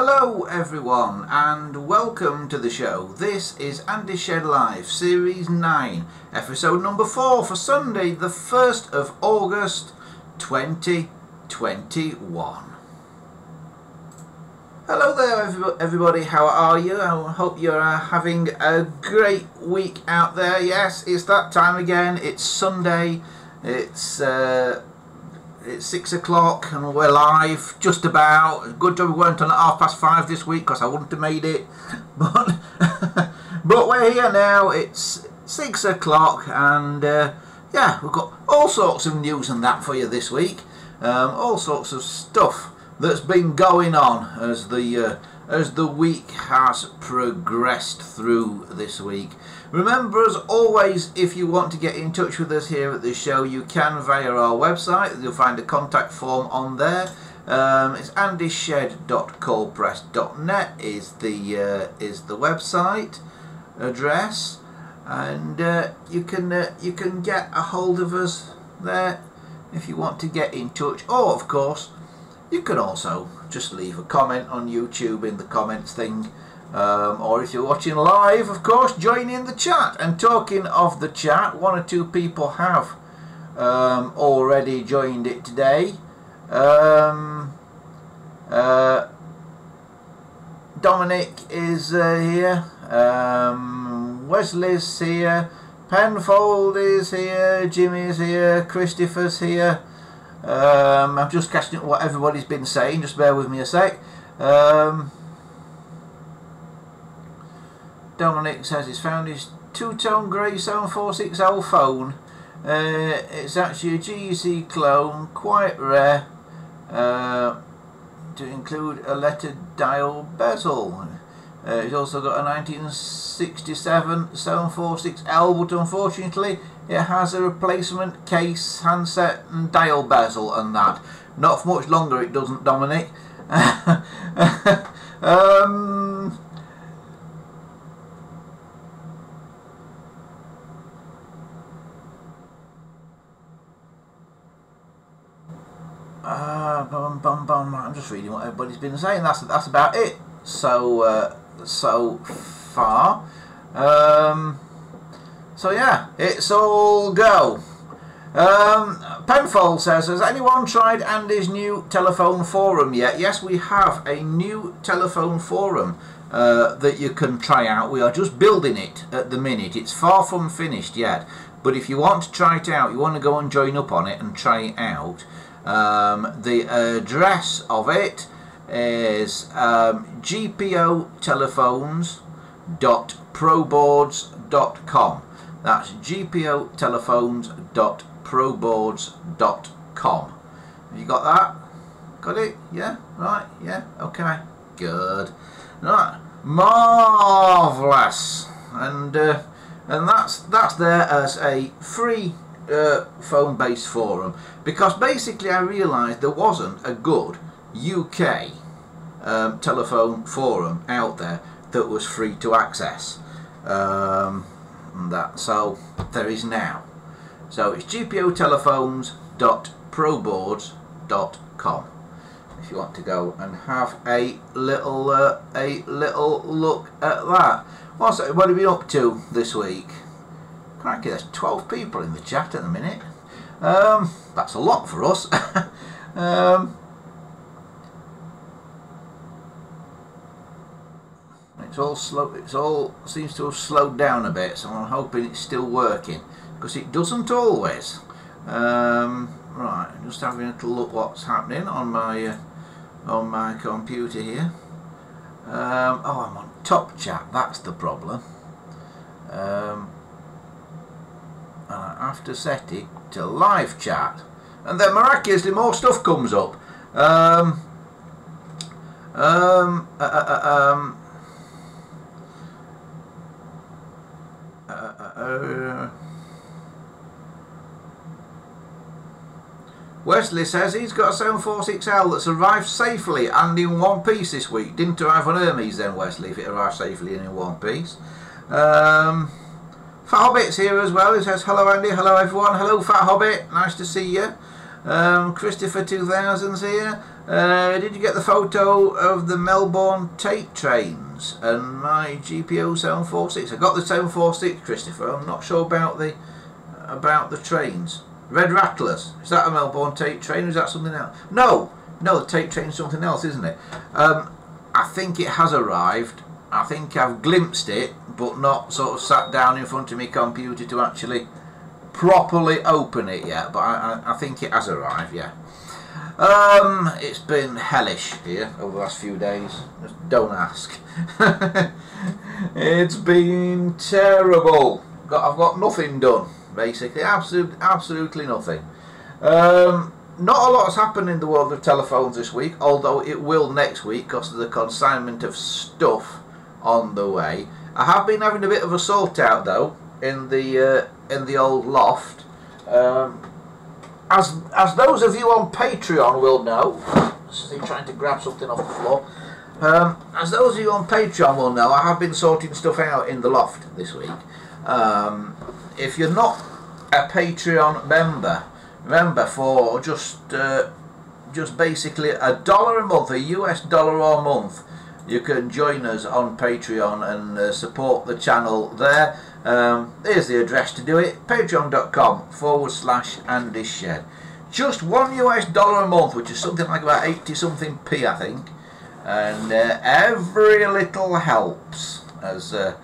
Hello everyone and welcome to the show. This is Andy Shed Live, Series 9, Episode number 4 for Sunday the 1st of August 2021. Hello there everybody, how are you? I hope you're having a great week out there. Yes, it's that time again, it's Sunday, it's 6 o'clock and we're live, just about. Good job we weren't on at 5:30 this week because I wouldn't have made it. But but we're here now, it's 6 o'clock and yeah, we've got all sorts of news and that for you this week. All sorts of stuff that's been going on as the week has progressed through this week. Remember, as always, if you want to get in touch with us here at the show, you can via our website. You'll find a contact form on there. It's andysshed.callpress.net is the website address, and you can get a hold of us there if you want to get in touch. Or of course, you can also just leave a comment on YouTube in the comments thing. Or if you're watching live, of course, join in the chat. And talking of the chat, one or two people have already joined it today. Dominic is here. Wesley's here. Penfold is here. Jimmy's here. Christopher's here. I'm just catching up what everybody's been saying. Just bear with me a sec. Dominic says he's found his two-tone grey sound 460 phone. It's actually a GEC clone, quite rare, to include a letter dial bezel. He's also got a 1967 sound 460, but unfortunately it has a replacement case, handset and dial bezel and that. Not for much longer it doesn't, Dominic. I'm just reading what everybody's been saying. That's about it so far. So yeah, it's all go. Penfold says, has anyone tried Andy's new telephone forum yet? Yes, we have a new telephone forum that you can try out. We are just building it at the minute. It's far from finished yet, but if you want to try it out, you want to go and join up on it and try it out. The address of it is GPOTelephones.ProBoards.com. That's GPOTelephones.ProBoards.com. Have you got that? Got it? Yeah? Right? Yeah? Okay. Good. Right. Marvellous. And that's there as a free phone-based forum, because basically I realised there wasn't a good UK telephone forum out there that was free to access. And that, so there is now. So it's GPOTelephones.ProBoards.com if you want to go and have a little look at that. What have you been up to this week? Crikey, there's 12 people in the chat at the minute. That's a lot for us. It's all slow. It's all seems to have slowed down a bit, so I'm hoping it's still working, because it doesn't always. Right, just having a little look what's happening on my computer here. Oh, I'm on top chat. That's the problem. And I have to set it to live chat, and then miraculously more stuff comes up. Wesley says he's got a 746L that's arrived safely and in one piece this week. Didn't arrive on Hermes then, Wesley, if it arrived safely and in one piece. Fat Hobbit's here as well. He says, hello Andy, hello everyone, hello Fat Hobbit, nice to see you. Christopher 2000's here. Did you get the photo of the Melbourne Tate trains and my GPO 746? I got the 746, Christopher. I'm not sure about the trains. Red Rattlers. Is that a Melbourne Tate train or is that something else? No, no, the Tate train's something else, isn't it? I think it has arrived. I think I've glimpsed it, but not sort of sat down in front of my computer to actually properly open it yet. But I think it has arrived, yeah. It's been hellish here over the last few days. Just don't ask. It's been terrible. I've got nothing done, basically. Absolutely nothing. Not a lot's happened in the world of telephones this week, although it will next week because of the consignment of stuff on the way. I have been having a bit of a sort out though in the old loft. As those of you on Patreon will know, I'm trying to grab something off the floor. As those of you on Patreon will know, I have been sorting stuff out in the loft this week. If you're not a Patreon member, remember, for just basically $1 a month, a US dollar a month, you can join us on Patreon and support the channel there. Here's the address to do it: patreon.com/AndyShed. Just $1 US a month, which is something like about 80-something p, I think, and every little helps, as a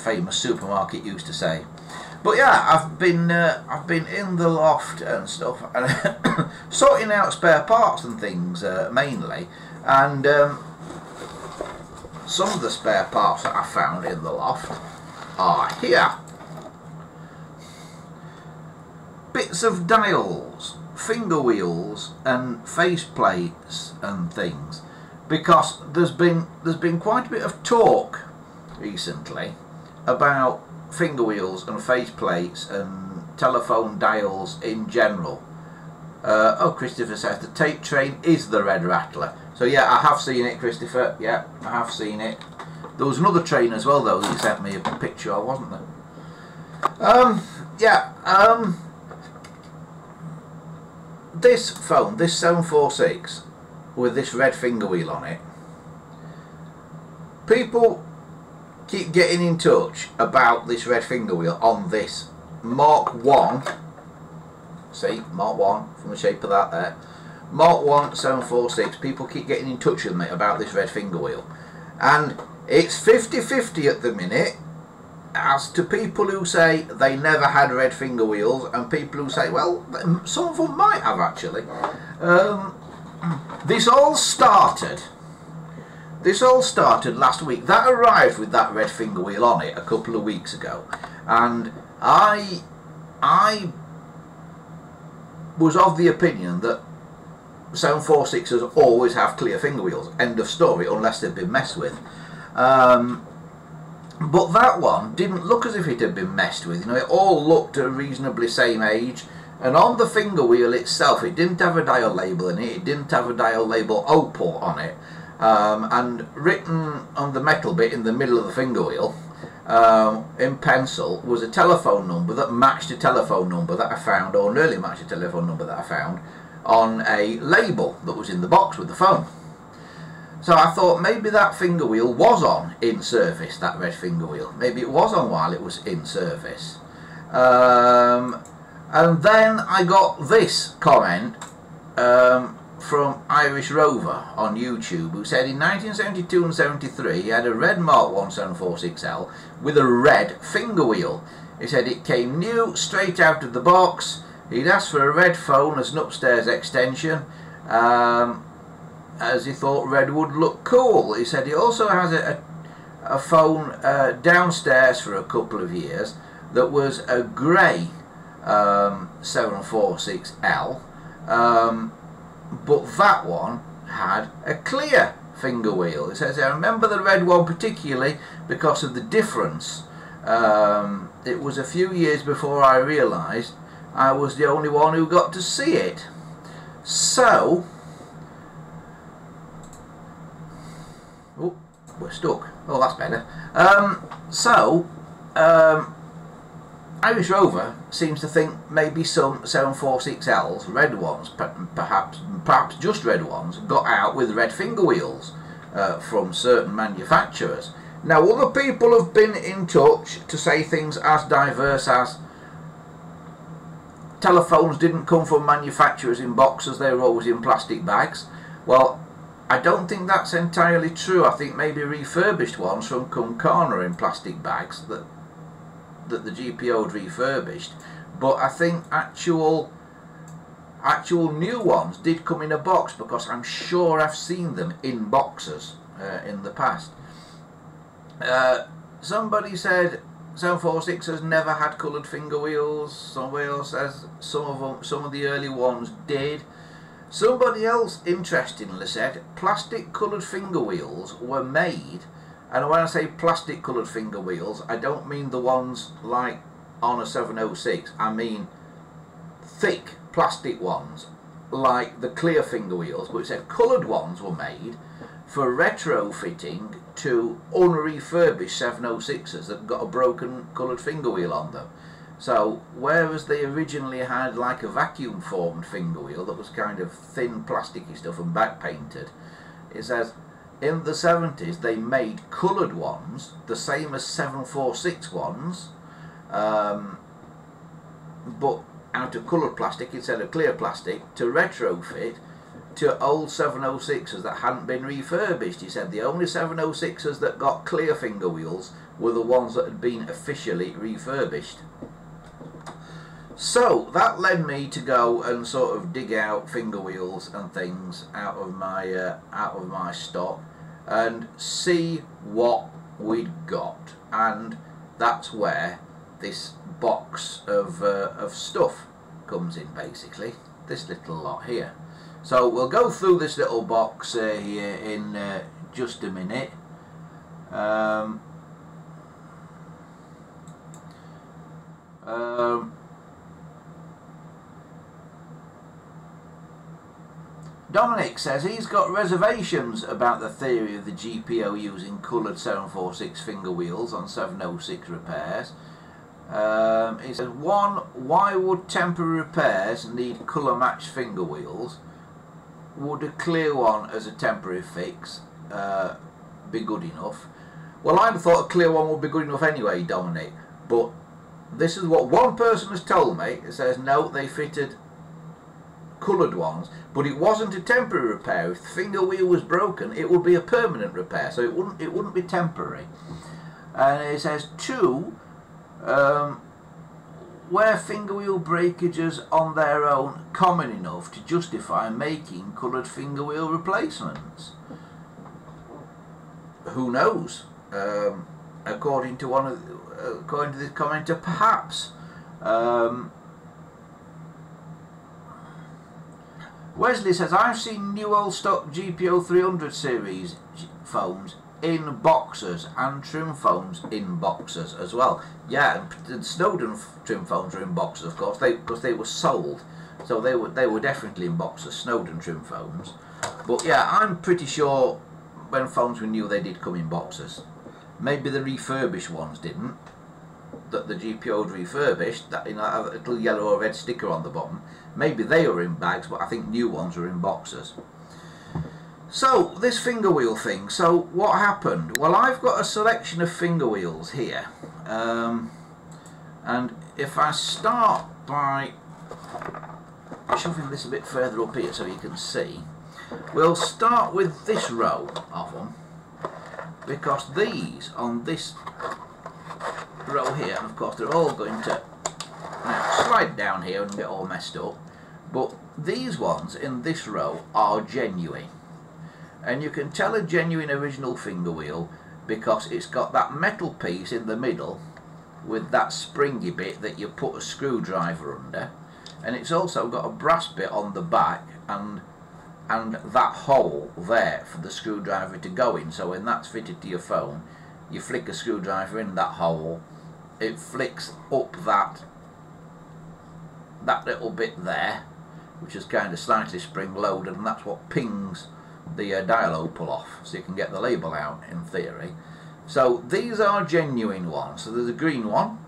famous supermarket used to say. But yeah, I've been in the loft and stuff, and sorting out spare parts and things mainly, and some of the spare parts that I found in the loft are here. Bits of dials, finger wheels, and face plates and things, because there's been quite a bit of talk recently about finger wheels and face plates and telephone dials in general. Oh, Christopher says the Tate train is the Red Rattler. So yeah, I have seen it, Christopher. Yeah, I have seen it. There was another train as well though that you sent me a picture of, wasn't there? This phone, this 746 with this red finger wheel on it, people keep getting in touch about this red finger wheel on this Mark 1. See, Mark 1 from the shape of that there. Mark 1 746. People keep getting in touch with me about this red finger wheel, and it's 50-50 at the minute as to people who say they never had red finger wheels and people who say, well, some of them might have actually. This all started last week. That arrived with that red finger wheel on it a couple of weeks ago, and I was of the opinion that 746s always have clear finger wheels. End of story, unless they've been messed with. But that one didn't look as if it had been messed with. You know, it all looked a reasonably same age, and on the finger wheel itself, it didn't have a dial label in it. It didn't have a dial label O port on it. And written on the metal bit in the middle of the finger wheel in pencil was a telephone number that matched a telephone number that I found, or nearly matched a telephone number that I found, on a label that was in the box with the phone. So I thought maybe that finger wheel was on in service, that red finger wheel. Maybe it was on while it was in service. And then I got this comment from Irish Rover on YouTube, who said in 1972 and 73 he had a red Mark 1746L with a red finger wheel. He said it came new, straight out of the box. He'd asked for a red phone as an upstairs extension, as he thought red would look cool. He said he also has a phone downstairs for a couple of years that was a grey 746L, but that one had a clear finger wheel. It says, I remember the red one particularly because of the difference. It was a few years before I realised I was the only one who got to see it. So, oh, we're stuck. Oh, that's better. Irish Rover seems to think maybe some 746Ls, red ones, perhaps just red ones, got out with red finger wheels from certain manufacturers. Now, other people have been in touch to say things as diverse as telephones didn't come from manufacturers in boxes, they were always in plastic bags. Well, I don't think that's entirely true. I think maybe refurbished ones from Kumkana in plastic bags that the GPO'd refurbished, but I think actual new ones did come in a box, because I'm sure I've seen them in boxes in the past. Somebody said 746 has never had coloured finger wheels. Somebody else says some of the early ones did. Somebody else interestingly said plastic coloured finger wheels were made. And when I say plastic coloured finger wheels, I don't mean the ones like on a 706. I mean thick plastic ones like the clear finger wheels. But it said coloured ones were made for retrofitting to unrefurbished 706s that got a broken coloured finger wheel on them. So whereas they originally had like a vacuum formed finger wheel that was kind of thin plasticky stuff and back painted, it says in the 70s they made coloured ones, the same as 746 ones, but out of coloured plastic instead of clear plastic, to retrofit to old 706s that hadn't been refurbished. He said the only 706s that got clear finger wheels were the ones that had been officially refurbished. So that led me to go and sort of dig out finger wheels and things out of my stock and see what we'd got, and that's where this box of stuff comes in, basically this little lot here. So we'll go through this little box here in just a minute. Dominic says he's got reservations about the theory of the GPO using coloured 746 finger wheels on 706 repairs. He says, one, why would temporary repairs need colour matched finger wheels? Would a clear one as a temporary fix be good enough? Well, I'd have thought a clear one would be good enough anyway, Dominic, but this is what one person has told me. It says no, they fitted coloured ones, but it wasn't a temporary repair. If the finger wheel was broken, it would be a permanent repair, so it wouldn't be temporary. And it says two, were finger wheel breakages on their own common enough to justify making coloured finger wheel replacements? Who knows? According to this commenter, perhaps. Wesley says, I've seen new old stock GPO 300 series phones in boxes and trim phones in boxes as well. Yeah, and Snowden trim phones are in boxes, of course, because they were sold, so they were definitely in boxes, Snowden trim phones. But yeah, I'm pretty sure when phones were new they did come in boxes. Maybe the refurbished ones didn't, that the GPO'd refurbished, that, you know, a little yellow or red sticker on the bottom. Maybe they were in bags, but I think new ones were in boxes. So this finger wheel thing, so what happened? Well, I've got a selection of finger wheels here, and if I start by shoving this a bit further up here so you can see, we'll start with this row of them, because these on this row here, and of course they're all going to now slide down here and get all messed up, but these ones in this row are genuine. And you can tell a genuine original finger wheel because it's got that metal piece in the middle with that springy bit that you put a screwdriver under, and it's also got a brass bit on the back and that hole there for the screwdriver to go in. So when that's fitted to your phone, you flick a screwdriver in that hole, it flicks up that little bit there, which is kind of slightly spring loaded, and that's what pings the dial opal off, so you can get the label out in theory. So these are genuine ones. So there's a green one,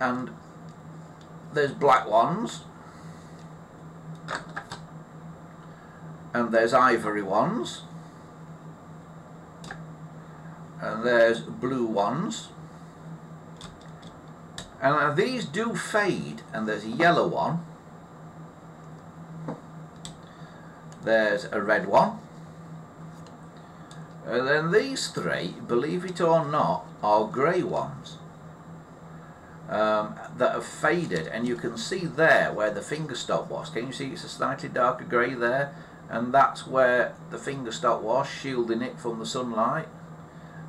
and there's black ones, and there's ivory ones, and there's blue ones, and these do fade, and there's a yellow one, there's a red one, and then these three, believe it or not, are grey ones that have faded, and you can see there where the finger stop was. Can you see it's a slightly darker grey there? And that's where the finger stop was, shielding it from the sunlight.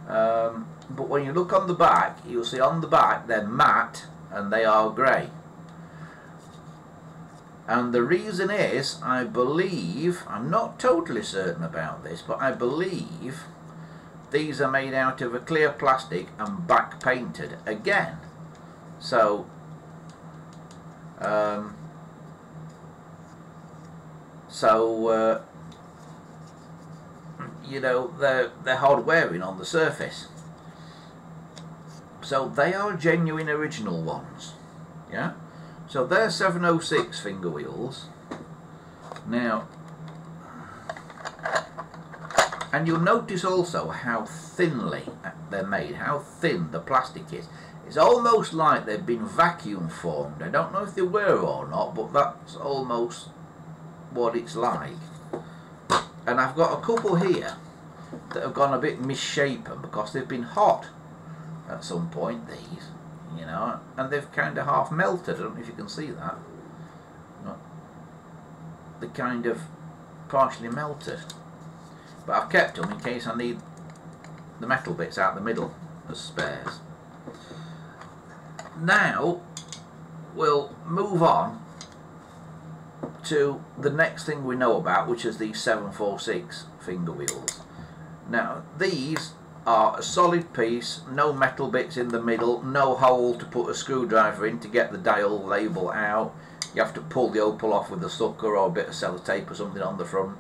But when you look on the back, you'll see on the back they're matte and they are grey. And the reason is, I believe, I'm not totally certain about this, but I believe these are made out of a clear plastic and back painted again. So you know, they're hard wearing on the surface. So they are genuine original ones, yeah. So they're 706 finger wheels. Now, and you'll notice also how thinly they're made, how thin the plastic is. It's almost like they've been vacuum formed. I don't know if they were or not, but that's almost what it's like. And I've got a couple here that have gone a bit misshapen because they've been hot at some point, these, you know, and they've kind of half melted. I don't know if you can see that. They kind of partially melted, but I've kept them in case I need the metal bits out the middle as spares. Now we'll move on to the next thing we know about, which is these 746 finger wheels. Now these are a solid piece, no metal bits in the middle, no hole to put a screwdriver in to get the dial label out. You have to pull the opal off with a sucker or a bit of sellotape or something on the front.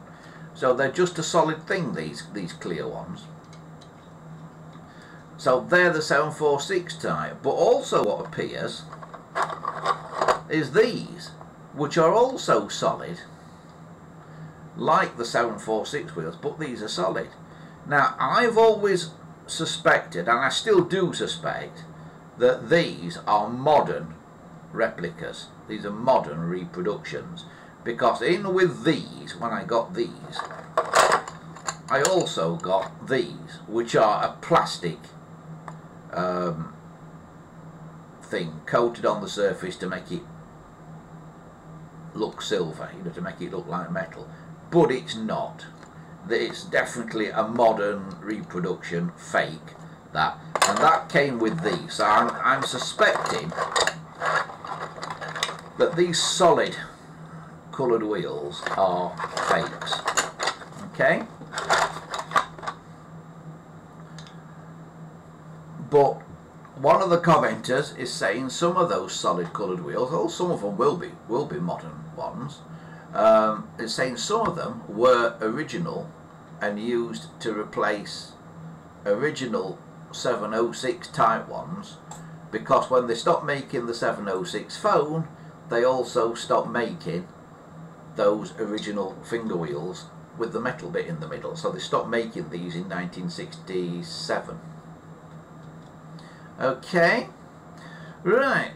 So they're just a solid thing, these clear ones. So they're the 746 type, but also what appears is these, which are also solid, like the 746 wheels, but these are solid. Now, I've always suspected, and I still do suspect, that these are modern replicas. These are modern reproductions, because in with these, when I got these, I also got these, which are a plastic thing coated on the surface to make it look silver, you know, to make it look like metal, but it's not. It's definitely a modern reproduction, fake, that, and that came with these. So I'm suspecting that these solid coloured wheels are fakes. Okay, but one of the commenters is saying some of those solid coloured wheels, although some of them will be modern ones, is saying some of them were original and used to replace original 706 type ones, because when they stopped making the 706 phone, they also stopped making those original finger wheels with the metal bit in the middle. So they stopped making these in 1967. Okay, right,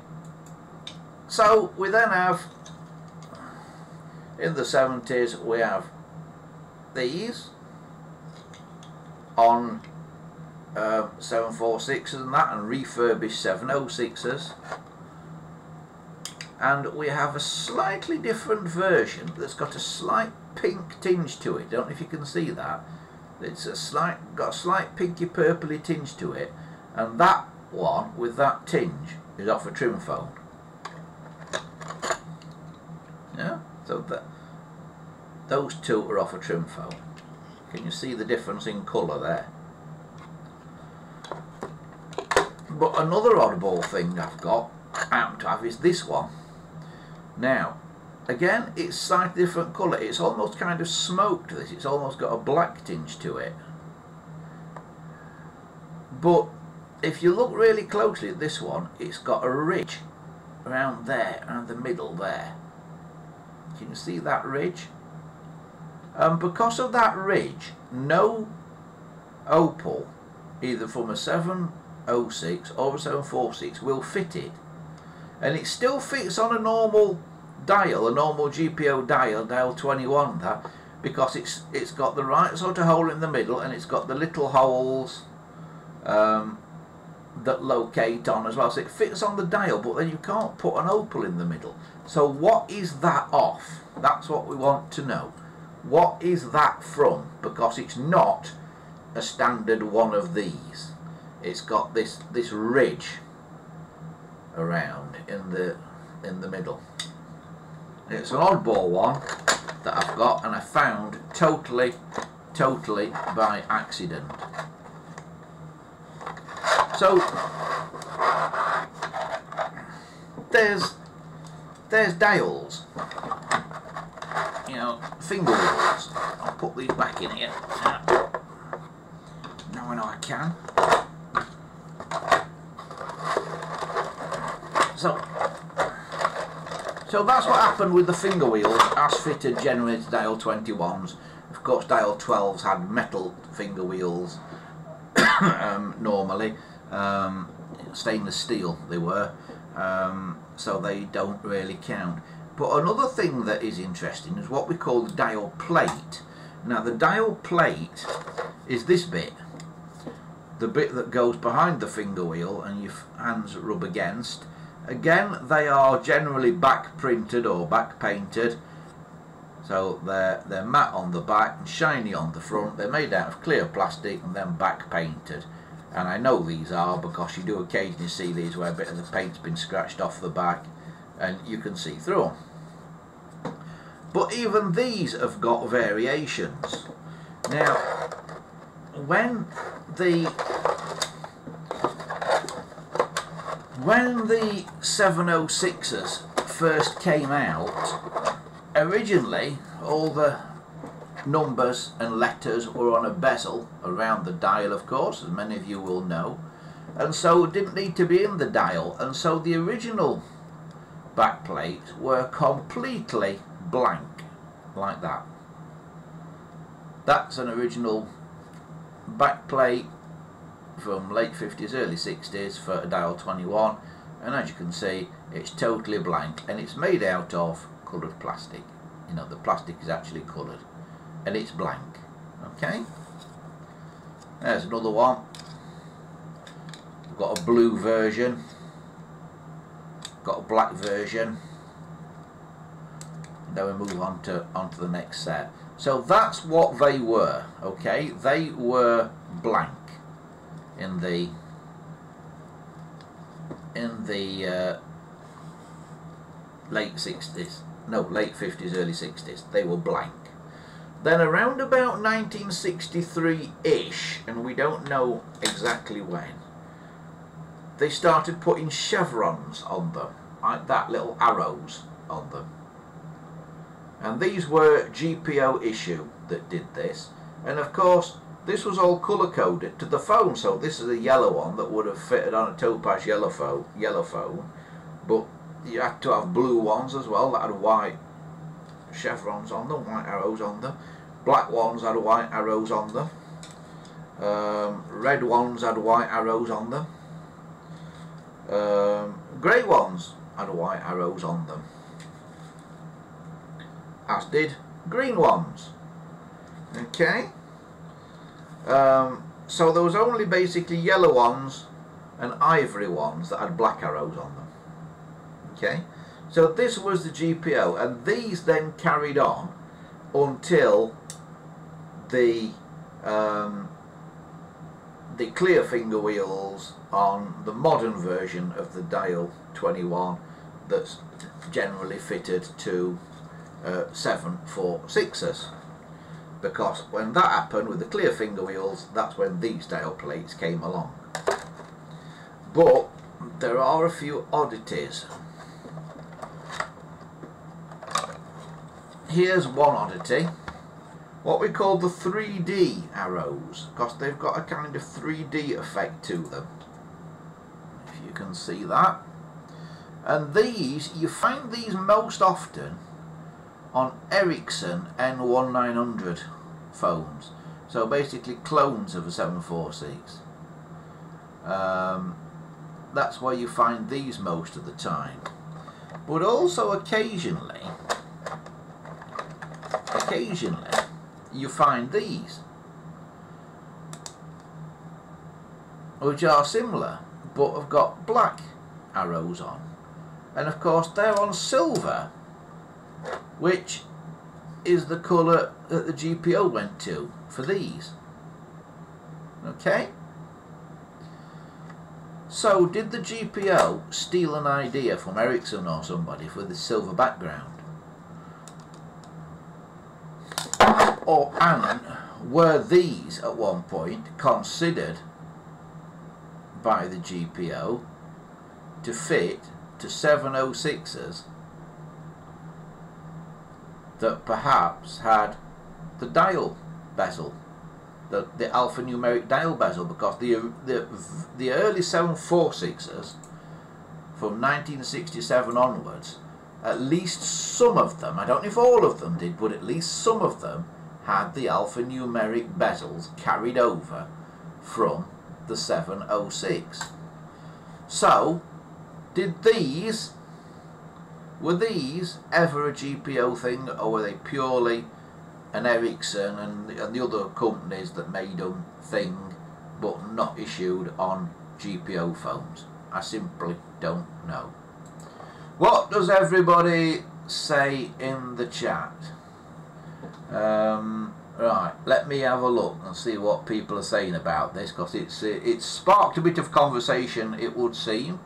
so we then have, in the 70s, we have these on 746s and that, and refurbished 706s, and we have a slightly different version that's got a slight pink tinge to it. Don't know if you can see that. It's a got a slight pinky purpley tinge to it, and that one with that tinge is off a trim phone. Yeah, so those two are off a trim phone. Can you see the difference in colour there? But another oddball thing I've got, I happen to have, is this one. Now, again, it's slightly different colour. It's almost kind of smoked, this. It's almost got a black tinge to it. But if you look really closely at this one, it's got a ridge around there, around the middle there. You can see that ridge. And because of that ridge, no opal, either from a 706 or a 746, will fit it. And it still fits on a normal dial, a normal GPO dial, dial 21, that, because it's got the right sort of hole in the middle, and it's got the little holes that locate on as well, so it fits on the dial, but then you can't put an opal in the middle. So what is that off? That's what we want to know. What is that from? Because it's not a standard one of these. It's got this ridge around in the middle. It's an oddball one that I've got, and I found totally by accident. So there's dials, you know, finger wheels. I'll put these back in here. Now I know I can. So that's what happened with the finger wheels as fitted generated dial 21s. Of course, dial 12s had metal finger wheels normally. Stainless steel they were, so they don't really count. But another thing that is interesting is what we call the dial plate. Now the dial plate is this bit, the bit that goes behind the finger wheel and your hands rub against. Again, they are generally back printed or back painted, so they're matte on the back and shiny on the front. They're made out of clear plastic and then back painted. And I know these are because you do occasionally see these where a bit of the paint's been scratched off the back and you can see through them. But even these have got variations. Now, when the 706s first came out, originally all the numbers and letters were on a bezel around the dial, of course, as many of you will know, and so it didn't need to be in the dial, and so the original backplates were completely blank, like that. That's an original backplate from late 50s, early 60s for a dial 21, and as you can see, it's totally blank, and it's made out of coloured plastic. You know, the plastic is actually coloured. And it's blank. Okay, there's another one. We've got a blue version, got a black version. Now we move on to the next set. So that's what they were. Okay, they were blank in the late 60s, no, late 50s, early 60s. They were blank. Then around about 1963-ish, and we don't know exactly when, they started putting chevrons on them, like that, little arrows on them. And these were GPO issue that did this. And of course, this was all colour-coded to the phone, so this is a yellow one that would have fitted on a topaz yellow phone, but you had to have blue ones as well that had white chevrons on them, white arrows on them. Black ones had white arrows on them. Red ones had white arrows on them. Grey ones had white arrows on them. As did green ones. Okay. So there was only basically yellow ones and ivory ones that had black arrows on them. Okay. So this was the GPO, and these then carried on until the clear finger wheels on the modern version of the dial 21 that's generally fitted to 746s. Because when that happened with the clear finger wheels, that's when these dial plates came along. But there are a few oddities. Here's one oddity, what we call the 3D arrows, because they've got a kind of 3D effect to them. you can see that. And these, you find these most often on Ericsson N1900 phones. So basically clones of a 746. That's where you find these most of the time. But also occasionally you find these, which are similar but have got black arrows on, and of course they're on silver, which is the colour that the GPO went to for these. Okay, so did the GPO steal an idea from Ericsson or somebody for the silver background? Or, and were these at one point considered by the GPO to fit to 706s that perhaps had the dial bezel, the alphanumeric dial bezel? Because the early 746s from 1967 onwards, at least some of them, I don't know if all of them did, but at least some of them had the alphanumeric bezels carried over from the 706. So, did these, were these ever a GPO thing, or were they purely an Ericsson and the other companies that made them thing, but not issued on GPO phones? I simply don't know. What does everybody say in the chat? Right, let me have a look and see what people are saying about this, because it's sparked a bit of conversation, it would seem.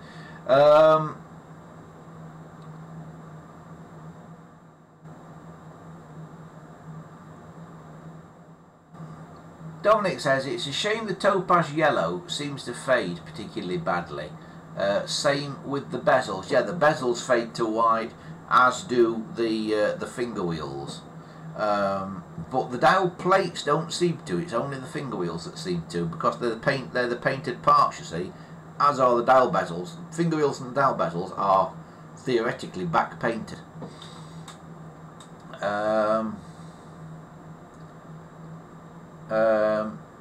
Dominic says, it's a shame the topaz yellow seems to fade particularly badly. Same with the bezels. Yeah, the bezels fade to white, as do the finger wheels. But the dial plates don't seem to. It's only the finger wheels that seem to, because they're the painted parts, you see, as are the dial bezels. Finger wheels and dial bezels are theoretically back painted.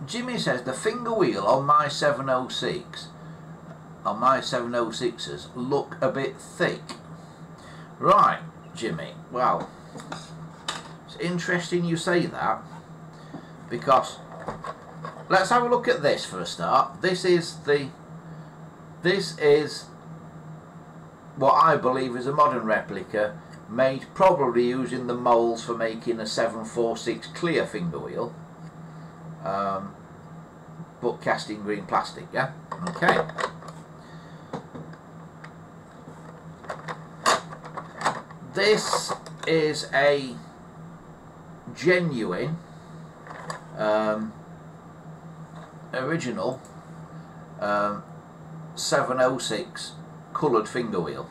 Jimmy says the finger wheel on my 706, on my 706s, look a bit thick. Right, Jimmy. Well, interesting you say that, because let's have a look at this for a start. This is what I believe is a modern replica, made probably using the moulds for making a 746 clear finger wheel, but cast in green plastic. Yeah, okay. This is a genuine original 706 coloured finger wheel.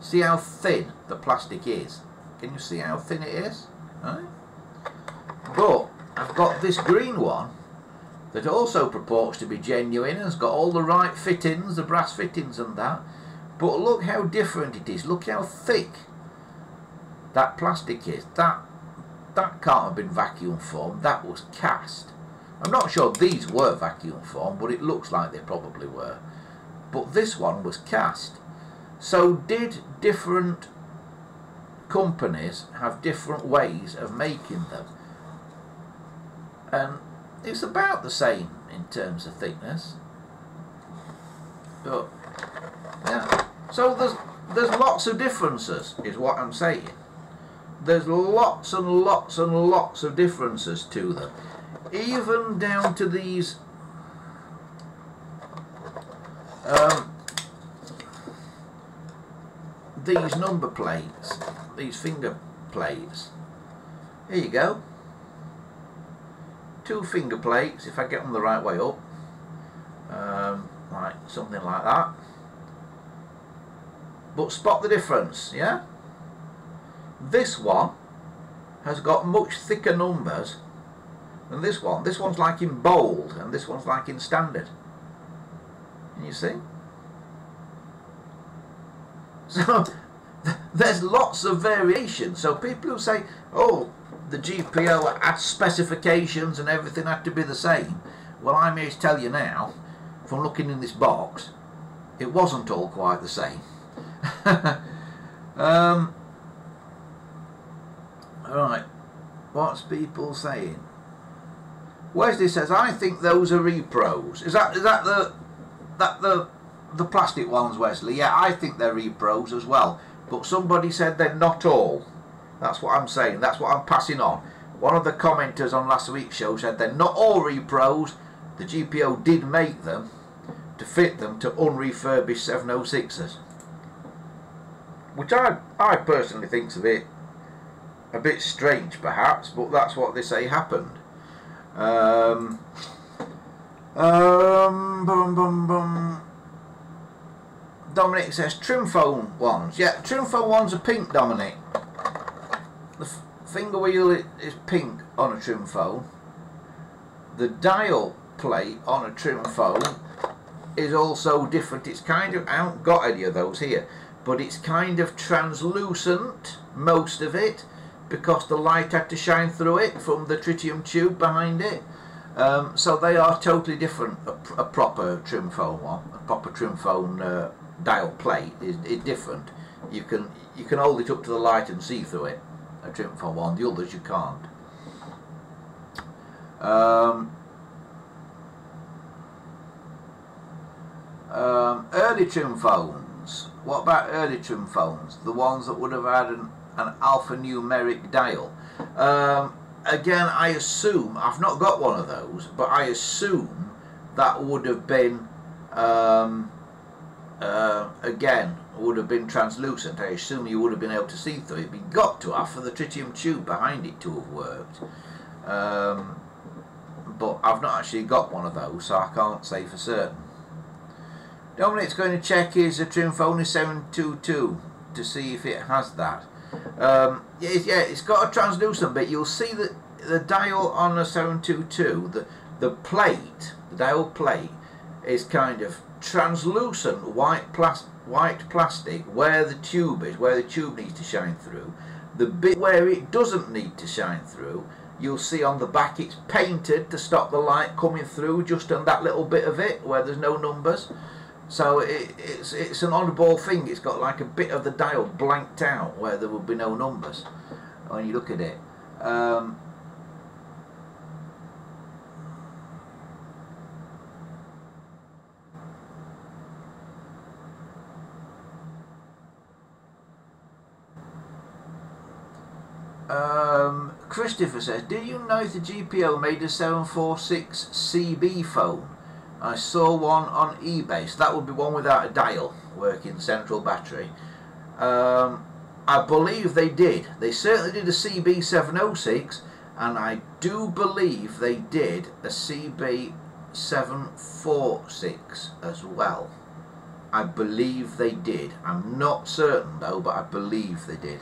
See how thin the plastic is? Can you see how thin it is? Right. But I've got this green one that also purports to be genuine and has got all the right fittings, the brass fittings and that, but look how different it is. Look how thick that plastic is. That can't have been vacuum formed. That was cast. I'm not sure these were vacuum formed, but it looks like they probably were. But this one was cast. So did different companies have different ways of making them? And it's about the same in terms of thickness. But yeah. So there's lots of differences, is what I'm saying. There's lots and lots and lots of differences to them, even down to these number plates, these finger plates. Here you go. Two finger plates, if I get them the right way up, like something like that. But spot the difference, yeah. This one has got much thicker numbers than this one. This one's like in bold and this one's like in standard. Can you see? So there's lots of variation. So people who say, oh, the GPO specifications and everything had to be the same. Well, I'm here to tell you now, from looking in this box, it wasn't all quite the same. Alright, what's people saying? Wesley says, I think those are repros. Is that the plastic ones, Wesley? Yeah, I think they're repros as well. But somebody said they're not all. That's what I'm saying. That's what I'm passing on. One of the commenters on last week's show said they're not all repros. The GPO did make them to fit them to unrefurbished 706s. Which I personally think's a bit strange, perhaps, but that's what they say happened. Dominic says trim phone ones. Yeah, trim phone ones are pink, Dominic. The finger wheel is pink on a trim phone. The dial plate on a trim phone is also different. It's kind of, I haven't got any of those here, but it's kind of translucent, most of it, because the light had to shine through it from the tritium tube behind it. So they are totally different. A proper trim phone one, a proper trim phone dial plate is different. You can hold it up to the light and see through it. A trim phone one, the others you can't. Early trim phones. What about early trim phones? The ones that would have had an alphanumeric dial. Again, I assume, I've not got one of those, but I assume that would have been, again, would have been translucent. I assume you would have been able to see through it. But you got to have for the tritium tube behind it to have worked. But I've not actually got one of those, so I can't say for certain. Dominic's going to check his trim phone is 722 to see if it has that. Yeah, it's got a translucent bit. You'll see that the dial on a 722, the dial plate, is kind of translucent white plastic where the tube is, where the tube needs to shine through. The bit where it doesn't need to shine through, you'll see on the back it's painted to stop the light coming through, just on that little bit of it where there's no numbers. So it's an oddball thing. It's got like a bit of the dial blanked out where there would be no numbers when you look at it. Christopher says, do you know if the GPO made a 746 CB phone? I saw one on eBay. So that would be one without a dial, working central battery. I believe they did. They certainly did a CB 706, and I do believe they did a CB 746 as well. I believe they did. I'm not certain though, but I believe they did.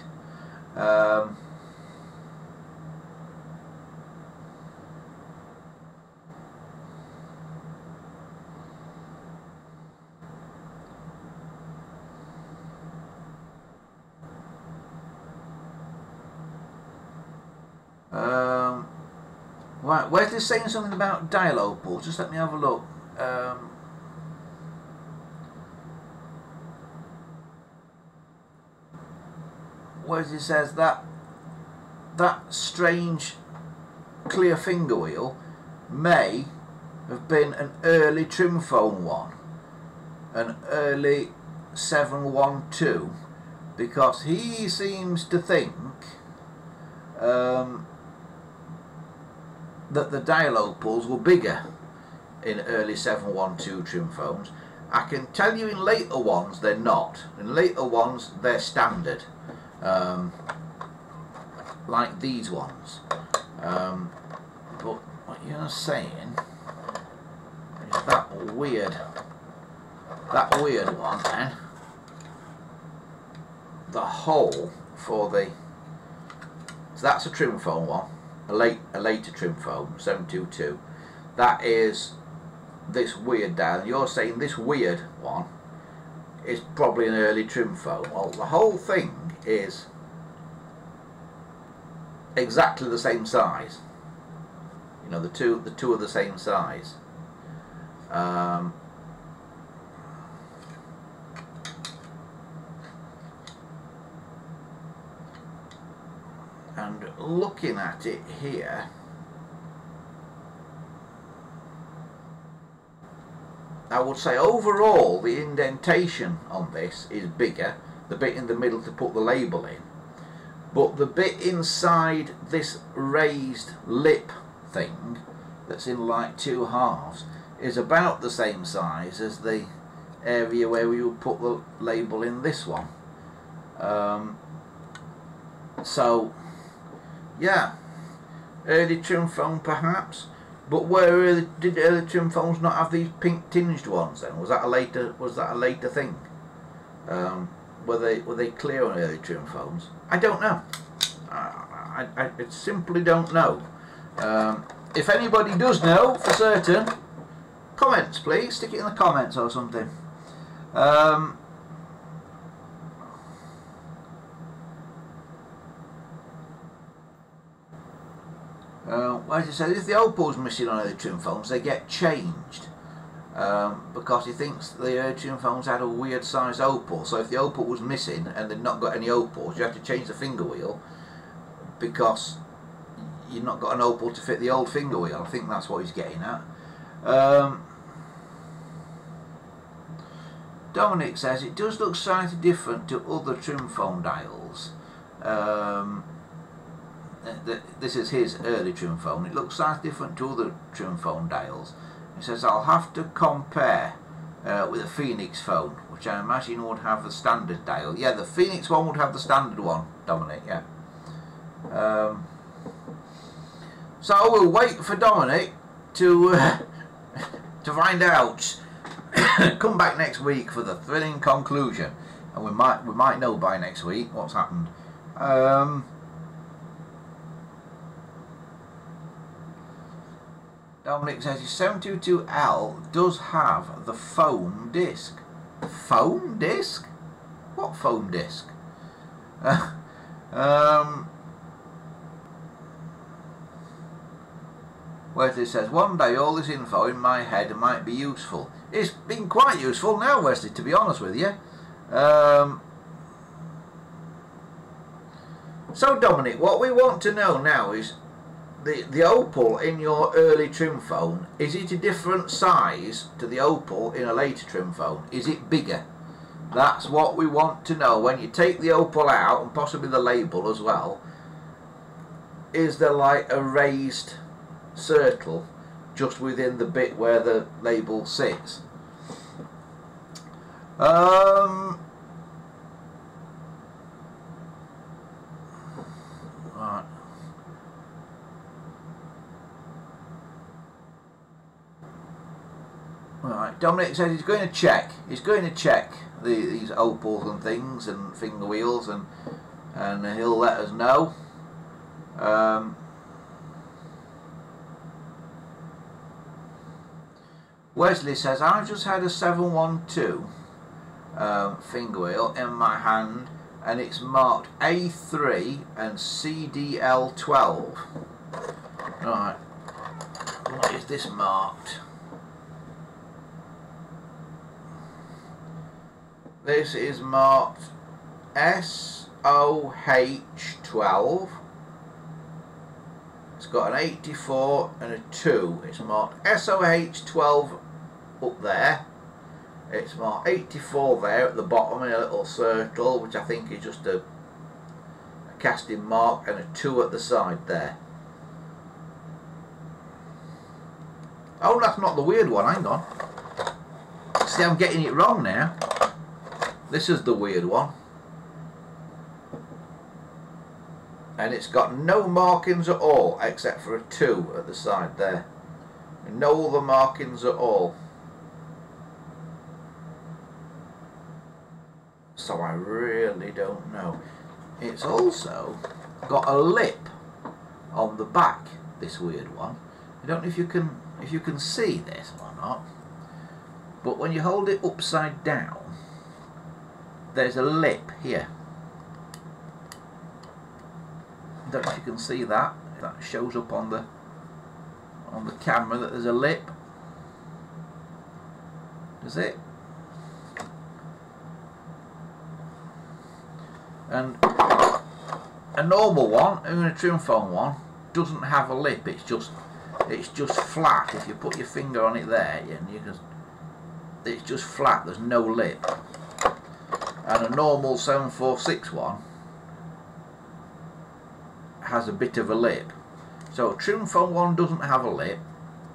Right, Wesley's saying something about dial opal. Just let me have a look. Wesley says that strange clear finger wheel may have been an early trim phone one, an early 712, because he seems to think that the dial opals were bigger in early 712 trim phones. I can tell you in later ones they're not. In later ones they're standard, like these ones. But what you're saying is that weird one then. The hole for the, so that's a trim phone one. A later trim phone, 722. That is this weird dial. You're saying this weird one is probably an early trim phone. Well, the whole thing is exactly the same size. You know, the two are the same size. And looking at it here, I would say overall the indentation on this is bigger, the bit in the middle to put the label in, but the bit inside this raised lip thing that's in like two halves is about the same size as the area where we would put the label in this one. So yeah, early trim phone perhaps. But did early trim phones not have these pink tinged ones then? Was that a later thing? Were they clear on early trim phones? I don't know. I simply don't know. If anybody does know for certain, comments please. Stick it in the comments or something. As I said, if the opal's missing on early trim phones, they get changed, because he thinks the early trim phones had a weird size opal. So if the opal was missing and they'd not got any opals, you have to change the finger wheel because you've not got an opal to fit the old finger wheel. I think that's what he's getting at. Dominic says it does look slightly different to other trim phone dials. This is his early trim phone. It looks slightly different to other trim phone dials. He says I'll have to compare with a Phoenix phone, which I imagine would have the standard dial. Yeah, the Phoenix one would have the standard one, Dominic. Yeah. So we'll wait for Dominic to to find out. Come back next week for the thrilling conclusion, and we might know by next week what's happened. Dominic says his 722L does have the foam disc. Foam disc? What foam disc? Wesley says, one day all this info in my head might be useful. It's been quite useful now, Wesley, to be honest with you. So Dominic, what we want to know now is the opal in your early trim phone, is it a different size to the opal in a later trim phone? Is it bigger? That's what we want to know. When you take the opal out, and possibly the label as well, is there like a raised circle just within the bit where the label sits? Right. Alright, Dominic says he's going to check. He's going to check these opals and things and finger wheels, and he'll let us know. Wesley says I've just had a 712 finger wheel in my hand, and it's marked A3 and CDL12. Alright, what is this marked? This is marked SOH12. It's got an 84 and a 2. It's marked SOH12 up there. It's marked 84 there at the bottom in a little circle, which I think is just a casting mark, and a 2 at the side there. Oh, that's not the weird one. Hang on. See, I'm getting it wrong now. This is the weird one, and it's got no markings at all except for a 2 at the side there. No other markings at all. So I really don't know. It's also got a lip on the back, this weird one. I don't know if you can see this or not, but when you hold it upside down, there's a lip here. I don't know if you can see that. That shows up on the camera that there's a lip. Does it? And a normal one, even a trim phone one, doesn't have a lip. It's just flat. If you put your finger on it there, and you can, it's just flat. There's no lip. And a normal 746 one has a bit of a lip. So a trim phone one doesn't have a lip.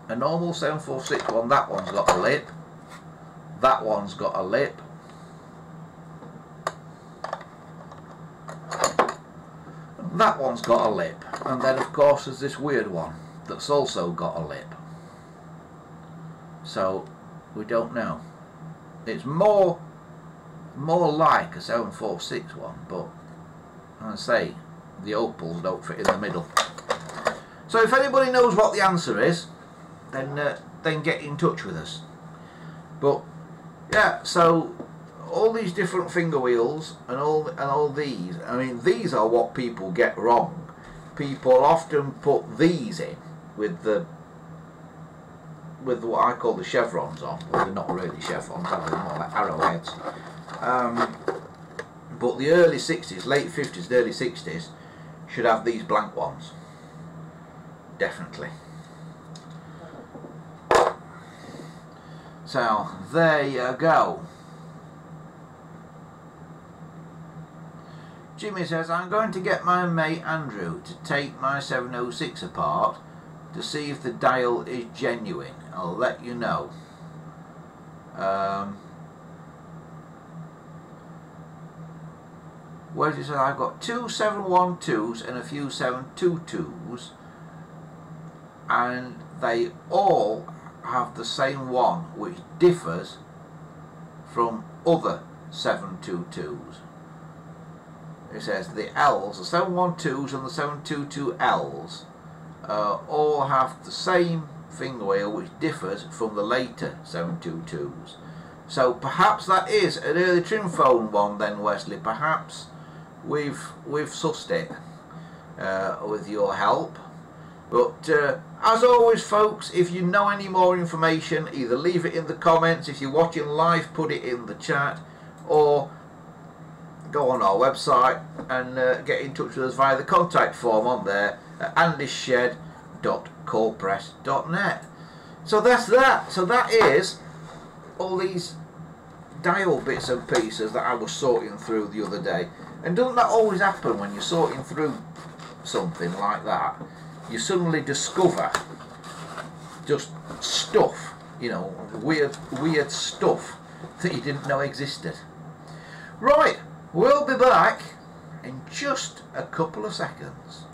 A normal 746 one, that one's got a lip. That one's got a lip. And that one's got a lip. And then of course there's this weird one that's also got a lip. So we don't know. It's more like a 746 one, but I say the opals don't fit in the middle. So if anybody knows what the answer is, then get in touch with us. But yeah, so all these different finger wheels and all these, I mean, these are what people get wrong. People often put these in with the what I call the chevrons on. Well, they're not really chevrons, they're more like arrowheads. But the early 60s, late 50s, early 60s should have these blank ones, definitely. So there you go. Jimmy says, I'm going to get my mate Andrew to take my 706 apart to see if the dial is genuine. I'll let you know. Where he says, I've got two 712s and a few 722s, and they all have the same one, which differs from other 722s. It says the L's, the 712s and the 722 L's all have the same finger wheel, which differs from the later 722s. So perhaps that is an early trim phone one then, Wesley. Perhaps we've sussed it with your help. But as always, folks, if you know any more information, either leave it in the comments. If you're watching live, put it in the chat, or go on our website and get in touch with us via the contact form on there at andysshed.callpress.net. So that's that. So that is all these dial bits and pieces that I was sorting through the other day. And doesn't that always happen when you're sorting through something like that? You suddenly discover just stuff, you know, weird stuff that you didn't know existed. Right, we'll be back in just a couple of seconds.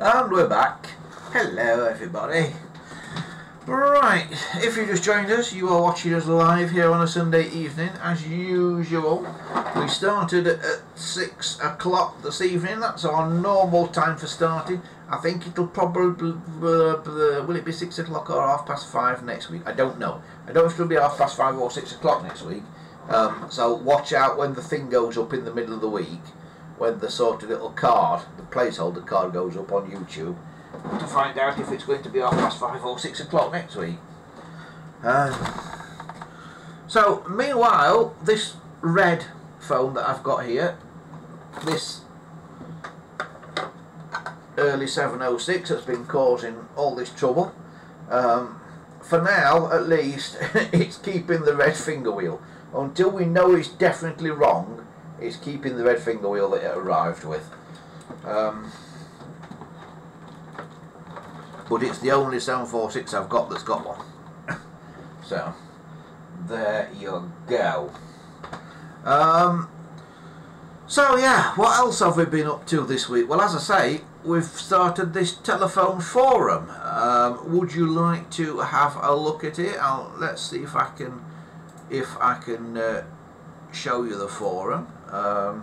And we're back. Hello, everybody. Right, if you just joined us, you are watching us live here on a Sunday evening, as usual. We started at 6 o'clock this evening. That's our normal time for starting. I think it'll probably, will it be 6 o'clock or 5:30 next week? I don't know. I don't know if it'll be 5:30 or 6 o'clock next week. So watch out when the thing goes up in the middle of the week, when the sort of little card, the placeholder card, goes up on YouTube, to find out if it's going to be 5:30 or 6 o'clock next week. So meanwhile, this red phone that I've got here, this early 706 that's been causing all this trouble, for now at least it's keeping the red finger wheel. Until we know it's definitely wrong, it's keeping the red finger wheel that it arrived with. But it's the only 746 I've got that's got one. So there you go. So yeah, what else have we been up to this week? Well, as I say, we've started this telephone forum. Would you like to have a look at it? Let's see if I can show you the forum. I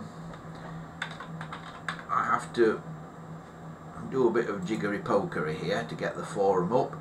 have to do a bit of jiggery-pokery here to get the forum up.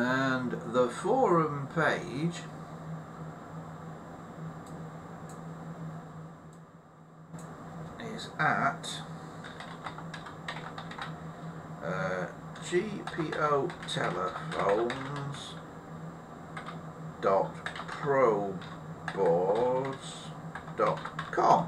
And the forum page is at GPOtelephones.ProBoards.com.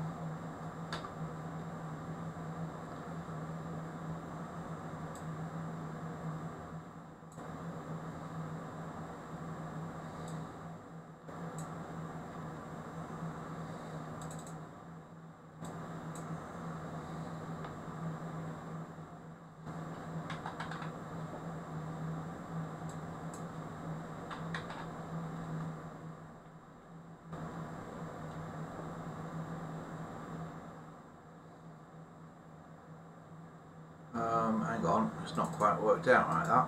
Hang on, it's not quite worked out like that.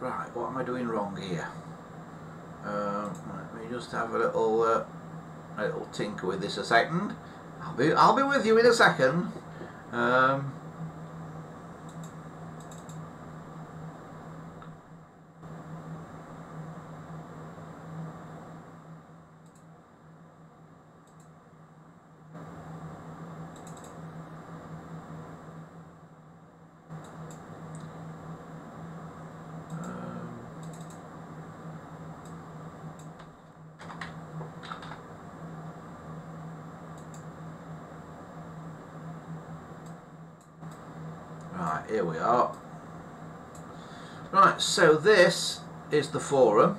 Right, what am I doing wrong here? Let me just have a little tinker with this a second. I'll be with you in a second. Here we are. Right, so this is the forum,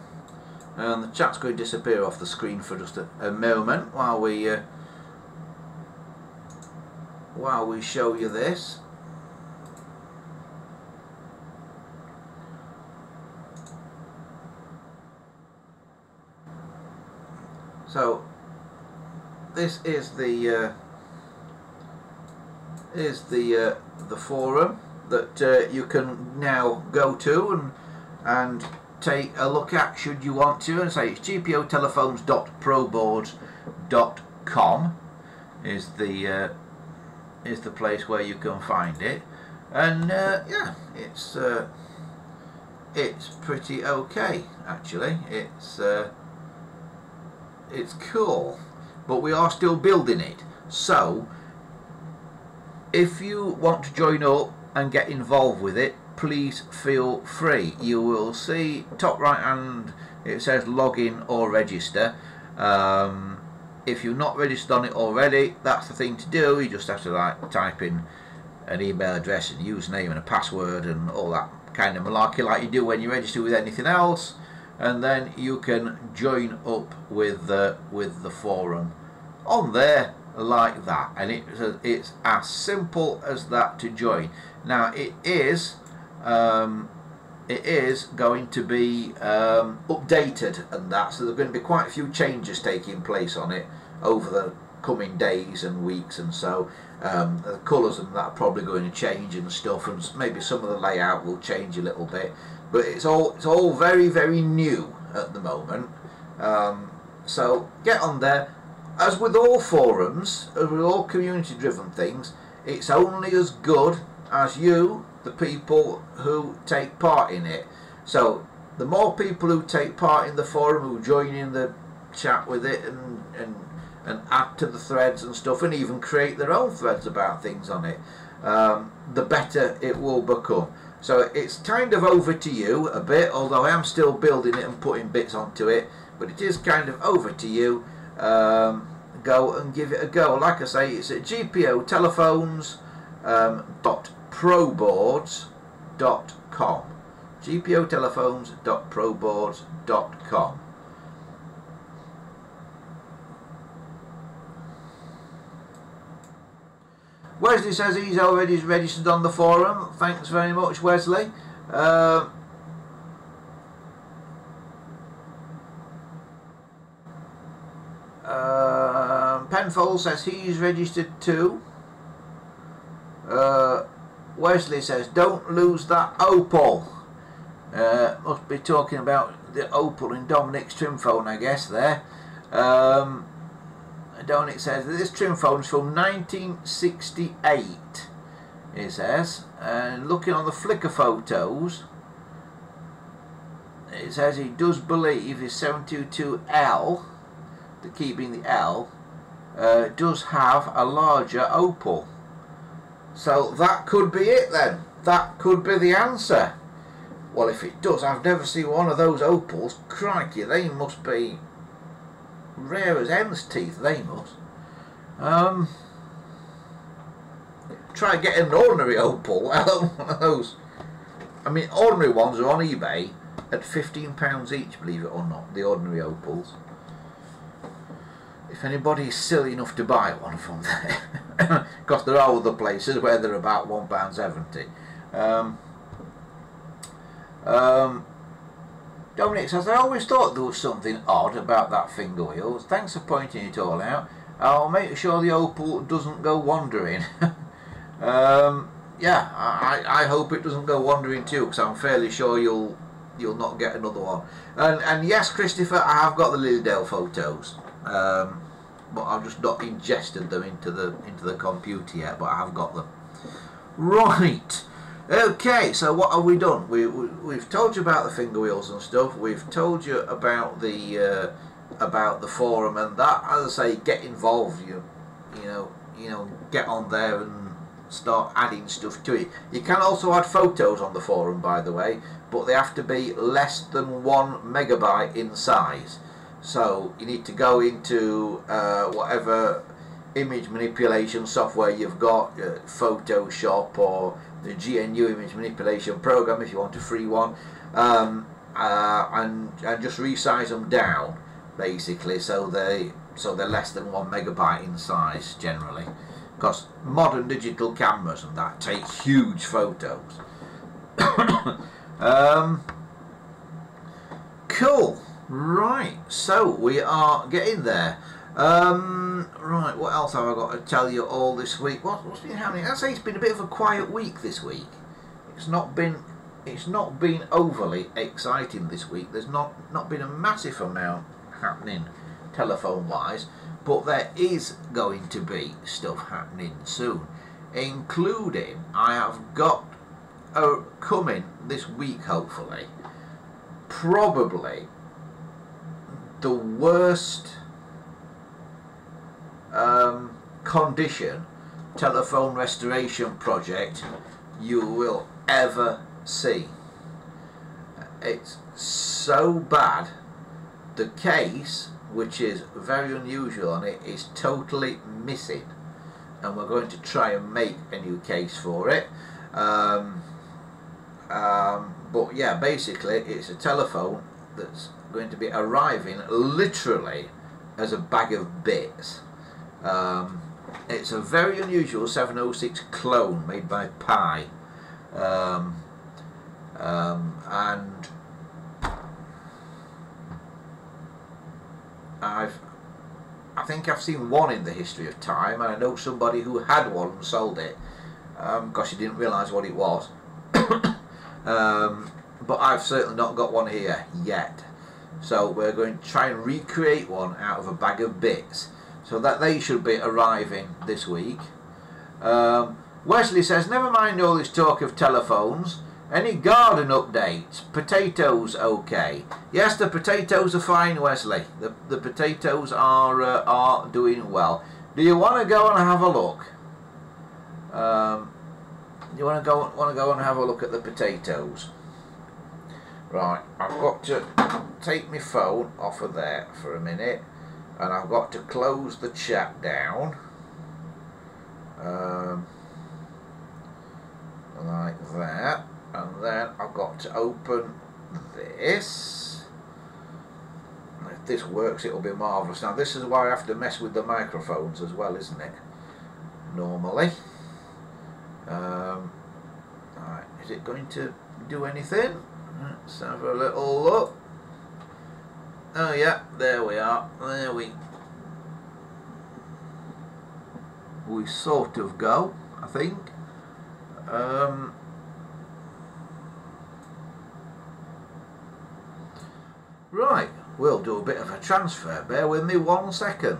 and the chat's going to disappear off the screen for just a moment while we show you this. So this is the forum that you can now go to and take a look at should you want to, and say it's gpotelephones.proboards.com is the place where you can find it, and yeah, it's pretty okay actually. It's cool, but we are still building it, so if you want to join up and get involved with it, please feel free. You will see top right hand it says login or register. If you're not registered on it already, that's the thing to do. You just have to like type in an email address and username and a password and all that kind of malarkey like you do when you register with anything else, and then you can join up with the forum on there like that, and it's as simple as that to join. Now it is going to be updated and that, so there are going to be quite a few changes taking place on it over the coming days and weeks, and so the colours and that are probably going to change and stuff, and maybe some of the layout will change a little bit, but it's all very, very new at the moment. So get on there. As with all forums, as with all community-driven things, it's only as good as you, the people who take part in it. So the more people who take part in the forum, who join in the chat with it and add to the threads and stuff, and even create their own threads about things on it, the better it will become. So it's kind of over to you a bit, although I am still building it and putting bits onto it, but it is kind of over to you. Go and give it a go. Like I say, it's at GPOTelephones.ProBoards.com. GPOTelephones.ProBoards.com. Wesley says he's already registered on the forum. Thanks very much, Wesley. Penfold says he's registered too. Wesley says don't lose that opal. Must be talking about the opal in Dominic's trim phone, I guess, there. Dominic says that this trim phone is from 1968, he says, and looking on the Flickr photos, it says he does believe his 722L, the key being the L, does have a larger opal. So that could be it then. That could be the answer. Well, if it does, I've never seen one of those opals. Crikey, they must be rare as hen's teeth, they must. Try getting an ordinary opal out of those. I mean, ordinary ones are on eBay at £15 each, believe it or not, the ordinary opals. If anybody's silly enough to buy one from there, because there are other places where they're about £1.70. Dominic says, I always thought there was something odd about that finger wheel. Thanks for pointing it all out. I'll make sure the opal doesn't go wandering. Yeah, I hope it doesn't go wandering too, because I'm fairly sure you'll not get another one. And yes, Christopher, I have got the Lilydale photos, but I've just not ingested them into the computer yet. But I have got them. Right. Okay, so what have we done? We've told you about the finger wheels and stuff. We've told you about the forum and that. As I say, get involved. You know, get on there and start adding stuff to it. You can also add photos on the forum, by the way, but they have to be less than 1 megabyte in size. So you need to go into whatever image manipulation software you've got, Photoshop or the GNU image manipulation program if you want a free one, and just resize them down basically so they're less than 1 megabyte in size generally, because modern digital cameras and that take huge photos. Cool, right, so we are getting there. Right, what else have I got to tell you all this week? What's been happening? I'd say it's been a bit of a quiet week this week. It's not been overly exciting this week. There's not been a massive amount happening telephone-wise, but there is going to be stuff happening soon, including I have got coming this week, hopefully, probably the worst condition telephone restoration project you will ever see. It's so bad. The case, which is very unusual on it, is totally missing, and we're going to try and make a new case for it. But yeah, basically it's a telephone that's going to be arriving literally as a bag of bits. It's a very unusual 706 clone made by Pi, and I think I've seen one in the history of time, and I know somebody who had one and sold it because she didn't realise what it was. But I've certainly not got one here yet, so we're going to try and recreate one out of a bag of bits. So that they should be arriving this week. Wesley says, never mind all this talk of telephones. Any garden updates? Potatoes okay? Yes, the potatoes are fine, Wesley. The potatoes are doing well. Do you want to go and have a look? You want to go and have a look at the potatoes? Right, I've got to take my phone off of there for a minute, and I've got to close the chat down, like that, and then I've got to open this. If this works, it'll be marvellous. Now this is why I have to mess with the microphones as well, isn't it, normally? Right, is it going to do anything? Let's have a little look. Oh yeah, there we are. There we sort of go, I think. Right, we'll do a bit of a transfer. Bear with me 1 second.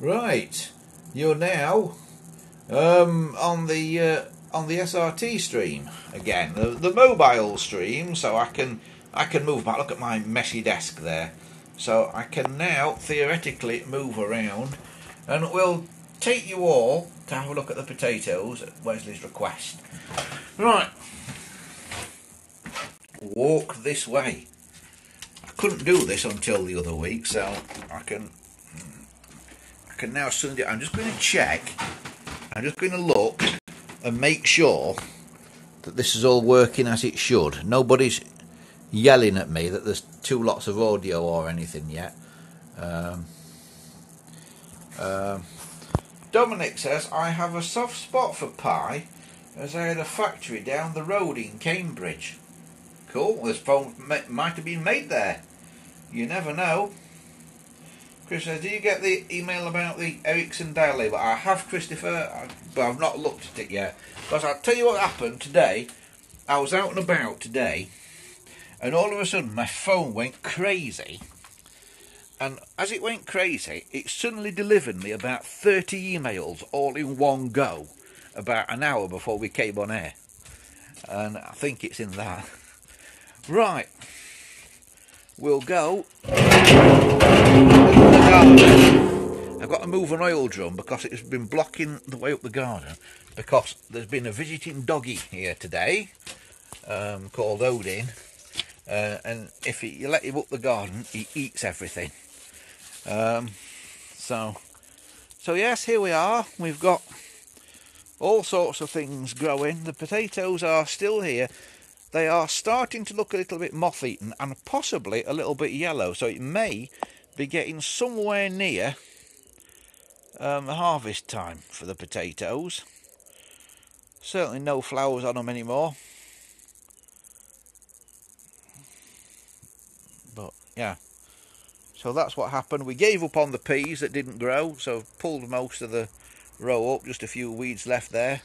Right, you're now on the SRT stream again, the mobile stream. So I can move back. Look at my messy desk there. So I can now theoretically move around, and we'll take you all to have a look at the potatoes at Wesley's request. Right, walk this way. I couldn't do this until the other week, so I can now soon do. I'm just going to check. I'm just going to look and make sure that this is all working as it should. Nobody's yelling at me that there's two lots of audio or anything yet. Dominic says, I have a soft spot for pie as I had a factory down the road in Cambridge. Cool, this phone might have been made there. You never know. Chris says, do you get the email about the Ericsson dial label? I have, Christopher, but I've not looked at it yet. Because I'll tell you what happened today. I was out and about today, and all of a sudden my phone went crazy. And as it went crazy, it suddenly delivered me about 30 emails all in one go, about an hour before we came on air. And I think it's in that. Right. We'll go. I've got to move an oil drum because it's been blocking the way up the garden, because there's been a visiting doggy here today called Odin, and if you let him up the garden, he eats everything. So yes, here we are. We've got all sorts of things growing. The potatoes are still here. They are starting to look a little bit moth-eaten and possibly a little bit yellow, so it may be getting somewhere near harvest time for the potatoes. Certainly no flowers on them anymore. But yeah, so that's what happened. We gave up on the peas that didn't grow, so pulled most of the row up, just a few weeds left there.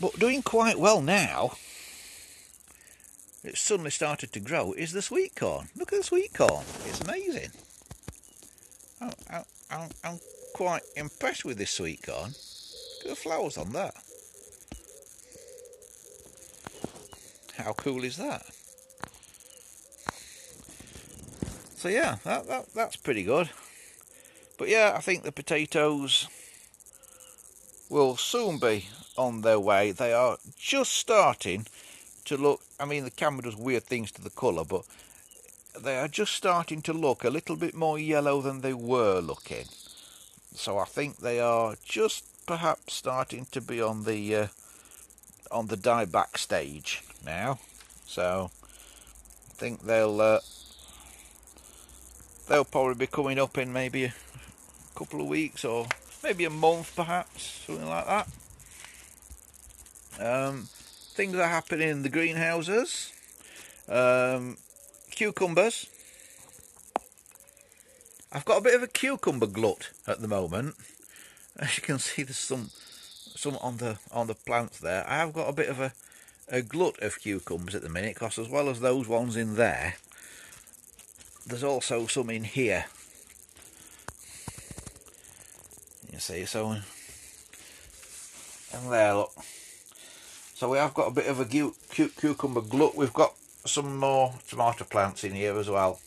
But doing quite well now. It suddenly started to grow is the sweet corn. Look at the sweet corn, it's amazing. I'm quite impressed with this sweet corn. Look at the flowers on that. How cool is that? So yeah, that's pretty good. But yeah, I think the potatoes will soon be on their way. They are just starting to look, I mean the camera does weird things to the colour, but they are just starting to look a little bit more yellow than they were looking. So I think they are just perhaps starting to be on the dieback stage now. So I think they'll probably be coming up in maybe a couple of weeks or maybe a month perhaps, something like that. Things are happening in the greenhouses. Cucumbers. I've got a bit of a cucumber glut at the moment. As you can see, there's some on the plants there. I have got a bit of a glut of cucumbers at the minute, because as well as those ones in there, there's also some in here. You see, so And there, look. So we have got a bit of a cute cucumber glut. We've got some more tomato plants in here as well.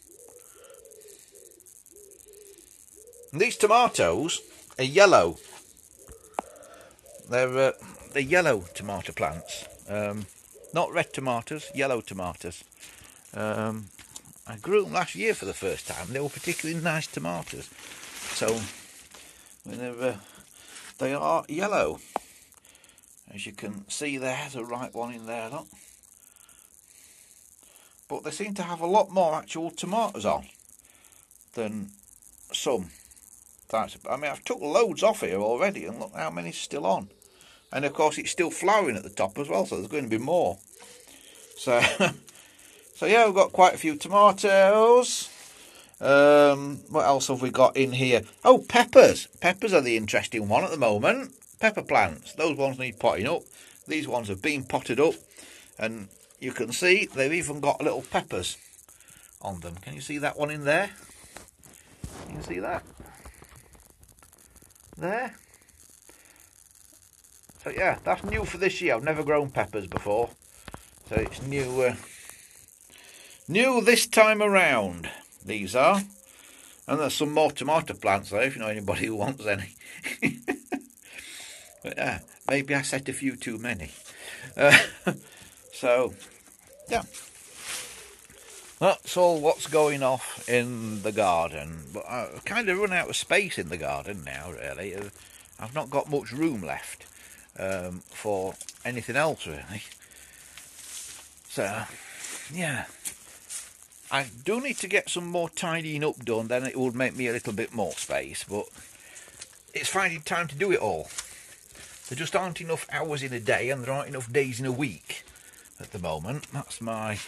And these tomatoes are yellow. They're yellow tomato plants. Not red tomatoes, yellow tomatoes. I grew them last year for the first time. They were particularly nice tomatoes. So they are yellow. As you can see, there's a ripe one in there, look. But they seem to have a lot more actual tomatoes on than some. I mean, I've took loads off here already, and look how many's still on. And of course, it's still flowering at the top as well, so there's going to be more. So, so yeah, we've got quite a few tomatoes. What else have we got in here? Oh, peppers. Peppers are the interesting one at the moment. Pepper plants. Those ones need potting up. These ones have been potted up, and you can see they've even got little peppers on them. Can you see that one in there? You can see that. There. So yeah, that's new for this year. I've never grown peppers before, so it's new. New this time around. These are, and there's some more tomato plants there if you know anybody who wants any. But yeah, maybe I set a few too many. So yeah, that's all what's going off in the garden. But I've kind of run out of space in the garden now, really. I've not got much room left for anything else, really. So yeah, I do need to get some more tidying up done, then it would make me a little bit more space, but it's finding time to do it all. There just aren't enough hours in a day, and there aren't enough days in a week at the moment. That's my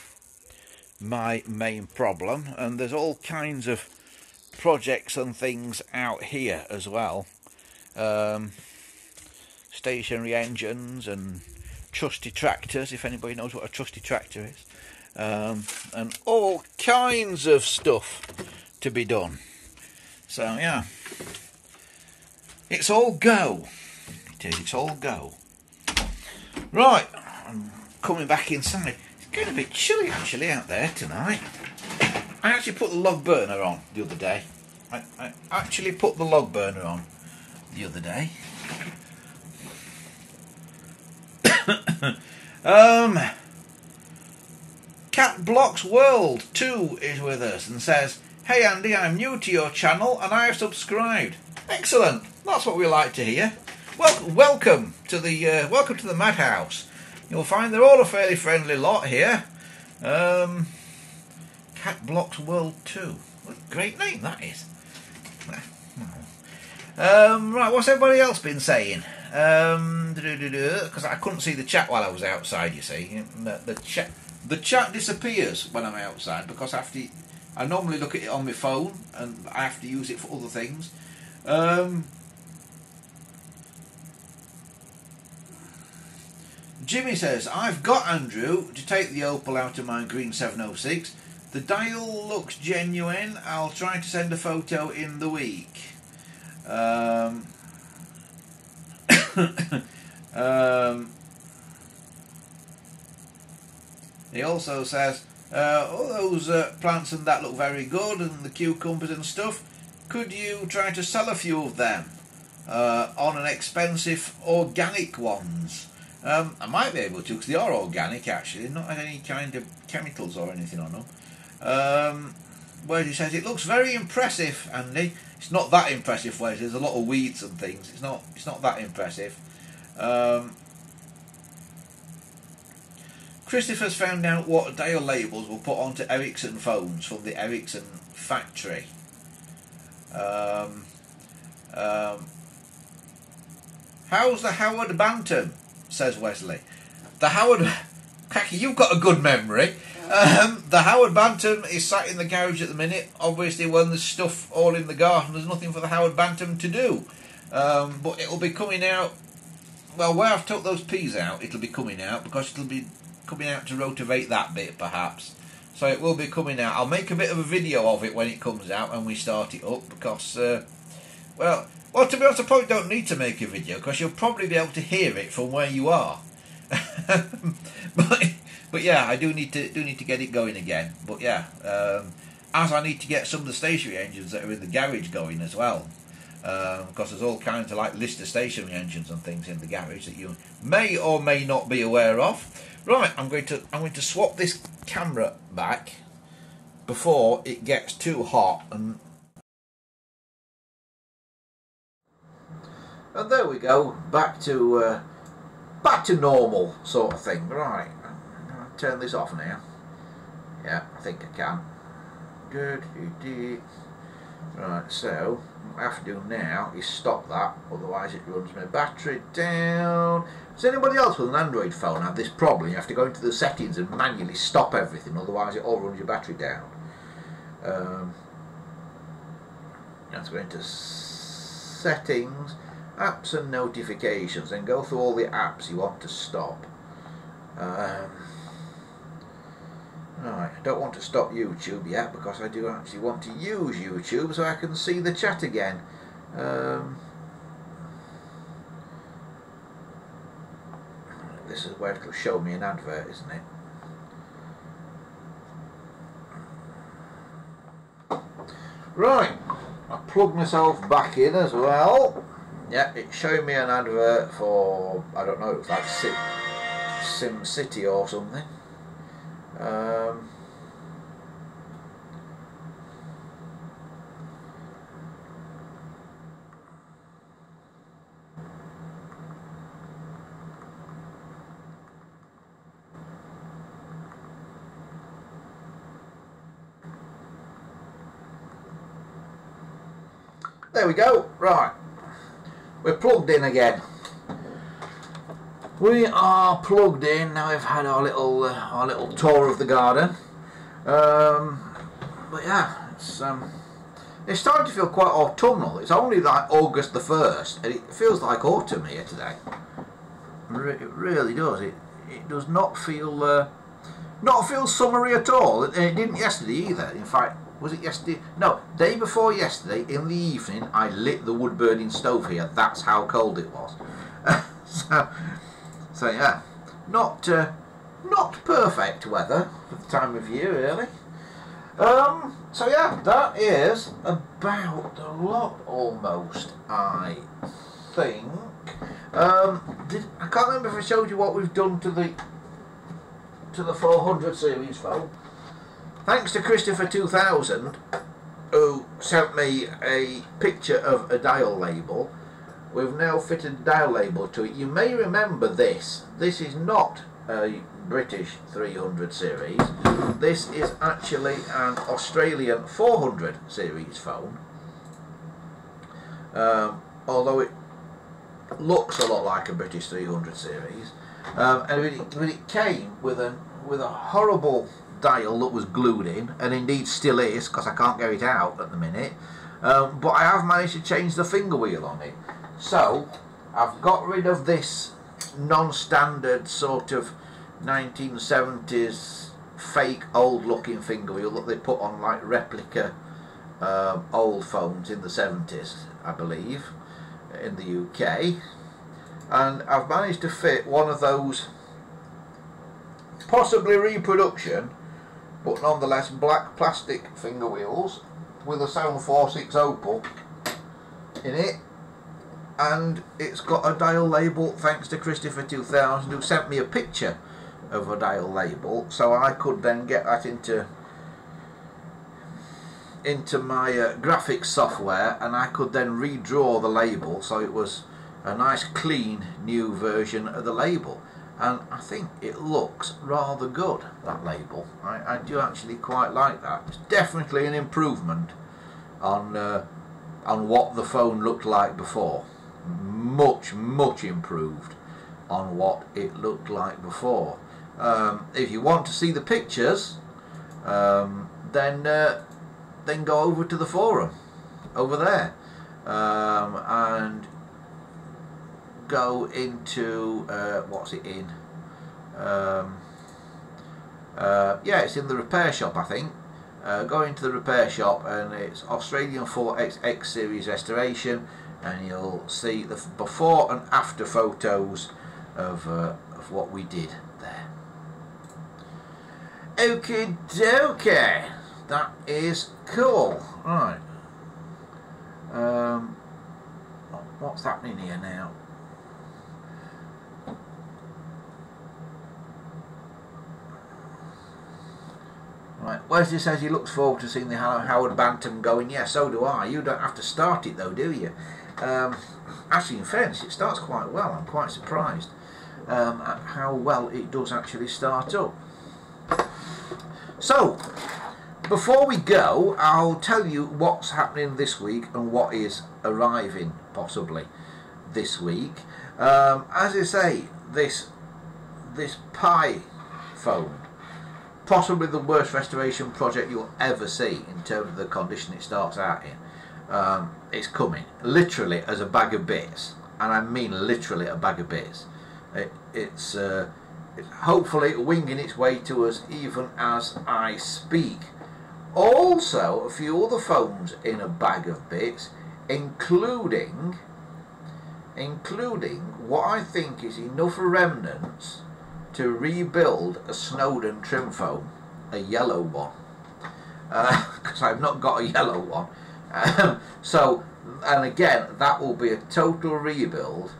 main problem. And there's all kinds of projects and things out here as well. Stationary engines and trusty tractors, if anybody knows what a trusty tractor is. And all kinds of stuff to be done. So yeah, it's all go. It's all go. Right, I'm coming back inside. It's getting a bit chilly actually out there tonight. I actually put the log burner on the other day. I actually put the log burner on the other day. Cat Blocks World 2 is with us and says, "Hey Andy, I'm new to your channel and I have subscribed." Excellent. That's what we like to hear. Well, welcome to the madhouse. You'll find they're all a fairly friendly lot here. Cat Blocks World 2. What a great name that is. Right, what's everybody else been saying? Because I couldn't see the chat while I was outside. You see, the chat disappears when I'm outside because I normally look at it on my phone and I have to use it for other things. Jimmy says, "I've got Andrew to take the opal out of my green 706. The dial looks genuine. I'll try to send a photo in the week." He also says, "All those plants and that look very good, and the cucumbers and stuff. Could you try to sell a few of them on an expensive organic ones?" I might be able to, because they are organic actually, not had any kind of chemicals or anything on them. Wesley says, "It looks very impressive, Andy." It's not that impressive, Wesley. There's a lot of weeds and things. It's not that impressive. Christopher's found out what dial labels were put onto Ericsson phones from the Ericsson factory. How's the Howard Bantam? Says Wesley. The Howard... Kaki, you've got a good memory. The Howard Bantam is sat in the garage at the minute. Obviously, when there's stuff all in the garden, there's nothing for the Howard Bantam to do. But it'll be coming out... Well, where I've took those peas out, it'll be coming out, because it'll be coming out to rotivate that bit, perhaps. So it will be coming out. I'll make a bit of a video of it when it comes out, and we start it up, because... well, Well, to be honest, I probably don't need to make a video because you'll probably be able to hear it from where you are. But yeah, I do need to get it going again. But yeah, as I need to get some of the stationary engines that are in the garage going as well, because there's all kinds of like Lister stationary engines and things in the garage that you may or may not be aware of. Right, I'm going to swap this camera back before it gets too hot. And there we go, back to normal sort of thing. Right, I'll turn this off now. Yeah, I think I can. Good. Right, so what I have to do now is stop that, otherwise it runs my battery down. Does anybody else with an Android phone have this problem? You have to go into the settings and manually stop everything, otherwise it all runs your battery down. Let's go into settings, apps and notifications, and go through all the apps you want to stop. Right, I don't want to stop YouTube yet because I do actually want to use YouTube so I can see the chat again. This is where it'll show me an advert, isn't it? Right, I plug myself back in as well. Yeah, it's showing me an advert for, I don't know, it's like Sim City or something. There we go. Right, we're plugged in again. We are plugged in now. We've had our little tour of the garden, but yeah, it's starting to feel quite autumnal. It's only like August the 1st, and it feels like autumn here today. It really does. It does not feel summery at all, and it didn't yesterday either. In fact, was it yesterday? No, day before yesterday in the evening, I lit the wood burning stove here. That's how cold it was. So yeah, not perfect weather for the time of year, really. So yeah, that is about the lot almost, I think. I can't remember if I showed you what we've done to the 400 series phone. Thanks to Christopher 2000, who sent me a picture of a dial label. We've now fitted a dial label to it. You may remember this. This is not a British 300 series. This is actually an Australian 400 series phone. Although it looks a lot like a British 300 series, and it came with a horrible dial that was glued in, and indeed still is, because I can't get it out at the minute. But I have managed to change the finger wheel on it. So, I've got rid of this non-standard sort of 1970s fake old looking finger wheel that they put on like replica old phones in the 70s, I believe, in the UK. And I've managed to fit one of those, possibly reproduction, but nonetheless black plastic finger wheels with a 746 opal in it. And it's got a dial label, thanks to Christopher 2000, who sent me a picture of a dial label, so I could then get that into my graphics software, and I could then redraw the label, so it was a nice clean new version of the label. And I think it looks rather good, that label. I do actually quite like that. It's definitely an improvement on what the phone looked like before. Much improved on what it looked like before. If you want to see the pictures, then go over to the forum over there, and go into what's it in? Yeah, it's in the repair shop, I think. Go into the repair shop, and it's Australian 4XX series restoration. and you'll see the before and after photos of what we did there. Okie dokie, that is cool. Right, what's happening here now? Right, Wesley says he looks forward to seeing the Howard Bantam going. Yeah, so do I. You don't have to start it though, do you? Actually, in fairness, it starts quite well. I'm quite surprised at how well it does actually start up. So, before we go, I'll tell you what's happening this week and what is arriving, possibly, this week. As I say, this Pi phone, possibly the worst restoration project you'll ever see in terms of the condition it starts out in. It's coming, literally, as a bag of bits. And I mean literally a bag of bits. It's hopefully winging its way to us even as I speak. Also, a few other phones in a bag of bits, including what I think is enough remnants to rebuild a Snowden trim phone, a yellow one, because I've not got a yellow one. So, and again, that will be a total rebuild,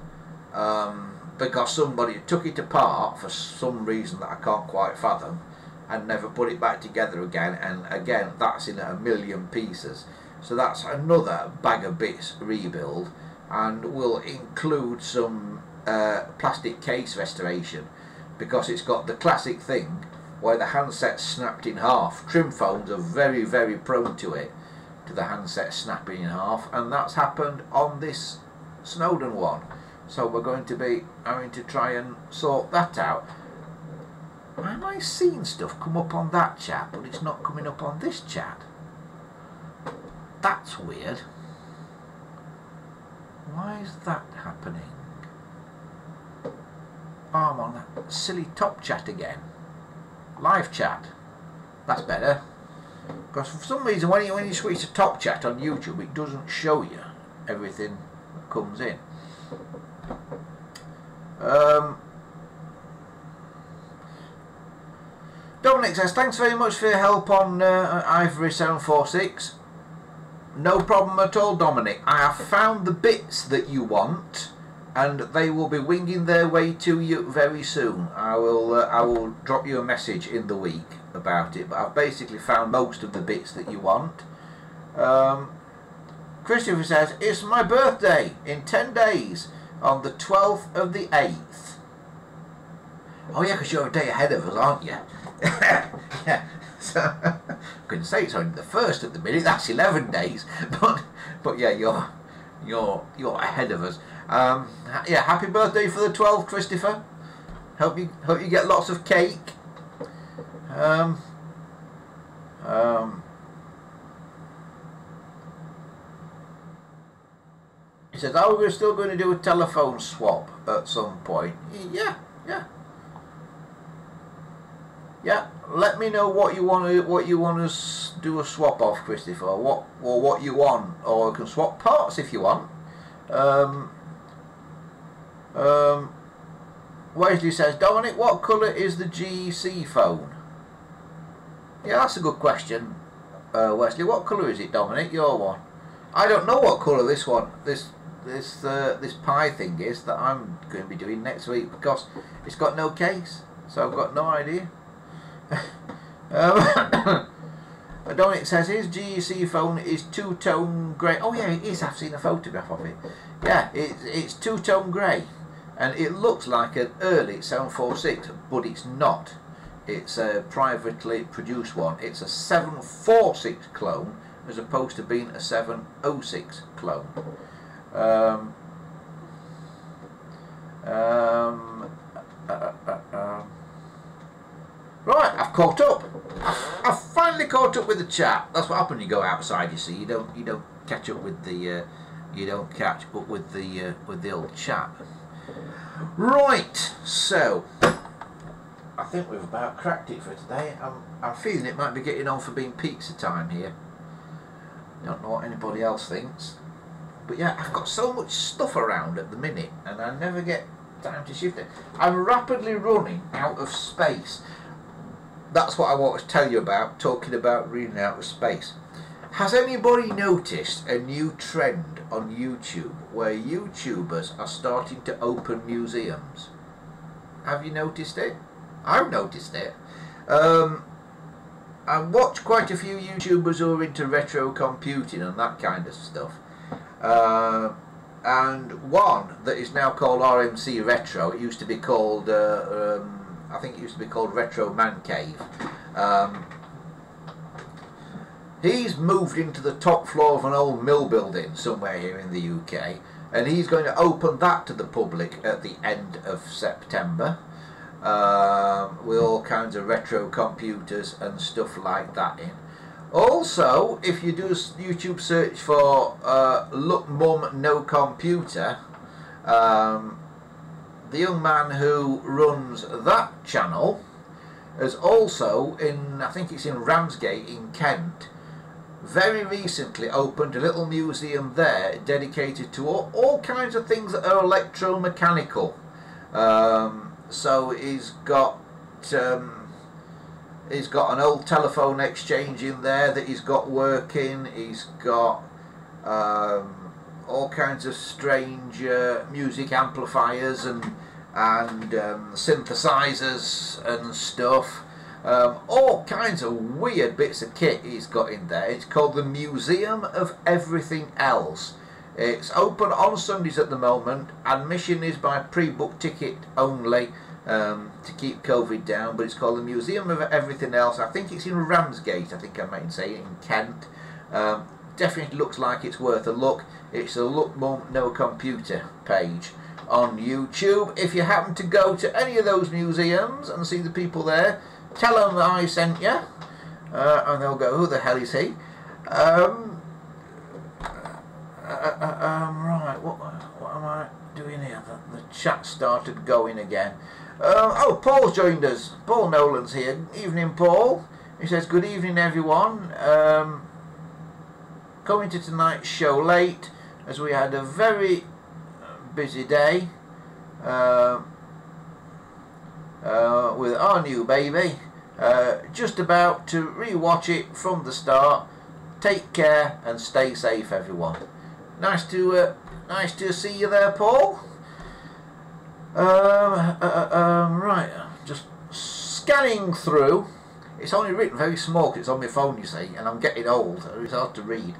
because somebody took it apart for some reason that I can't quite fathom and never put it back together again, and again that's in a million pieces. So that's another bag of bits rebuild, and will include some plastic case restoration, because it's got the classic thing where the handset snapped in half. Trim phones are very, very prone to it, to the handset snapping in half, and that's happened on this Snowden one. So we're going to be having to try and sort that out. Am I seeing stuff come up on that chat, but it's not coming up on this chat? That's weird. Why is that happening? Oh, I'm on that silly top chat again. Live chat. That's better. Because for some reason, when you switch to top chat on YouTube, it doesn't show you everything that comes in. Dominic says thanks very much for your help on Ivory 746. No problem at all, Dominic. I have found the bits that you want, and they will be winging their way to you very soon. I will drop you a message in the week about it, but I've basically found most of the bits that you want. Christopher says it's my birthday in 10 days. On the 12th of the 8th. Oh yeah, because you're a day ahead of us, aren't you? Yeah. So, I couldn't say it's only the 1st at the minute. That's 11 days. But yeah, you're ahead of us. Yeah, happy birthday for the 12th, Christopher. Hope you get lots of cake. He says, oh, we're still going to do a telephone swap at some point. Yeah. Let me know what you want to do a swap of, Christopher. What you want, or I can swap parts if you want. Wesley says, Dominic, what colour is the GC phone? Yeah, that's a good question, Wesley. What colour is it, Dominic? Your one. I don't know what colour this pie thing is that I'm going to be doing next week, because it's got no case, so I've got no idea. But Dominic says his GEC phone is two-tone grey. Oh yeah, it is. I've seen a photograph of it. Yeah, it's two-tone grey, and it looks like an early 746, but it's not. It's a privately produced one. It's a 746 clone, as opposed to being a 706 clone. Right, I've caught up. I've finally caught up with the chat. That's what happens when you go outside. You see, you don't catch up with the you don't catch up with the old chat. Right, so I think we've about cracked it for today. I'm feeling it might be getting on for being pizza time here. Don't know what anybody else thinks. But yeah, I've got so much stuff around at the minute and I never get time to shift it. I'm rapidly running out of space. That's what I want to tell you about, talking about running out of space. Has anybody noticed a new trend on YouTube where YouTubers are starting to open museums? Have you noticed it? I've noticed it. I watch quite a few YouTubers who are into retro computing and that kind of stuff. And one that is now called RMC Retro. It used to be called, I think it used to be called Retro Man Cave. He's moved into the top floor of an old mill building somewhere here in the UK, and he's going to open that to the public at the end of September, with all kinds of retro computers and stuff like that in. Also, if you do a YouTube search for Look Mum No Computer, the young man who runs that channel has also, in I think it's in Ramsgate in Kent, very recently opened a little museum there dedicated to all kinds of things that are electromechanical. So he's got an old telephone exchange in there that he's got working. He's got all kinds of strange music amplifiers and synthesizers and stuff. All kinds of weird bits of kit he's got in there. It's called the Museum of Everything Else. It's open on Sundays at the moment. Admission is by pre-booked ticket only, to keep COVID down, but it's called the Museum of Everything Else. I think it's in Ramsgate, I think I might say, in Kent. Definitely looks like it's worth a look. It's the Look Mum No Computer page on YouTube. If you happen to go to any of those museums and see the people there, tell them that I sent you, and they'll go, who the hell is he? Right, what am I doing here? The chat started going again. Oh, Paul's joined us. Paul Nolan's here. Evening, Paul. He says, good evening, everyone. Coming to tonight's show late, as we had a very busy day with our new baby. Just about to re-watch it from the start. Take care and stay safe, everyone. Nice to see you there, Paul. Right, just scanning through. It's only written very small because it's on my phone, you see, and I'm getting old, so it's hard to read.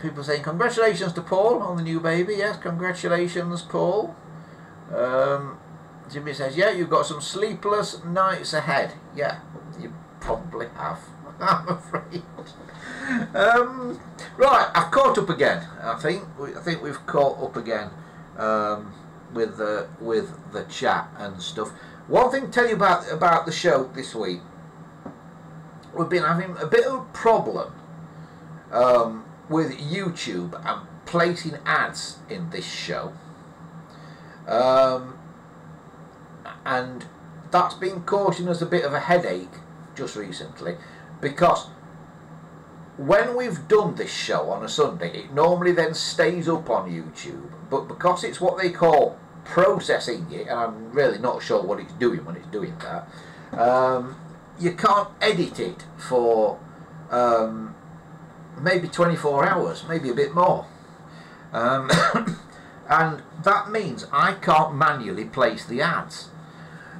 People saying congratulations to Paul on the new baby. Yes, congratulations, Paul. Jimmy says, yeah, you've got some sleepless nights ahead. Yeah, you probably have, I'm afraid. Right, I've caught up again. I think we've caught up again with the chat and stuff. One thing to tell you about the show this week. We've been having a bit of a problem with YouTube and placing ads in this show. And that's been causing us a bit of a headache just recently, because when we've done this show on a Sunday, it normally then stays up on YouTube, but because it's what they call processing it, and I'm really not sure what it's doing when it's doing that, you can't edit it for maybe 24 hours, maybe a bit more. And that means I can't manually place the ads.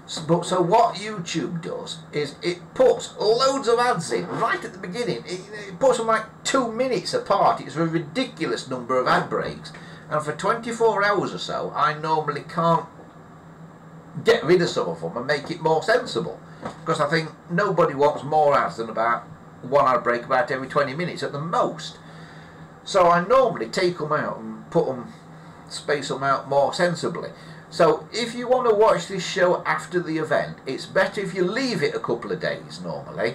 So what YouTube does is it puts loads of ads in right at the beginning. It puts them like 2 minutes apart. It's a ridiculous number of ad breaks. And for 24 hours or so, I normally can't get rid of some of them and make it more sensible. Because I think nobody wants more ads than about one ad break about every 20 minutes at the most. So I normally take them out and put them, space them out more sensibly. So if you want to watch this show after the event, it's better if you leave it a couple of days normally,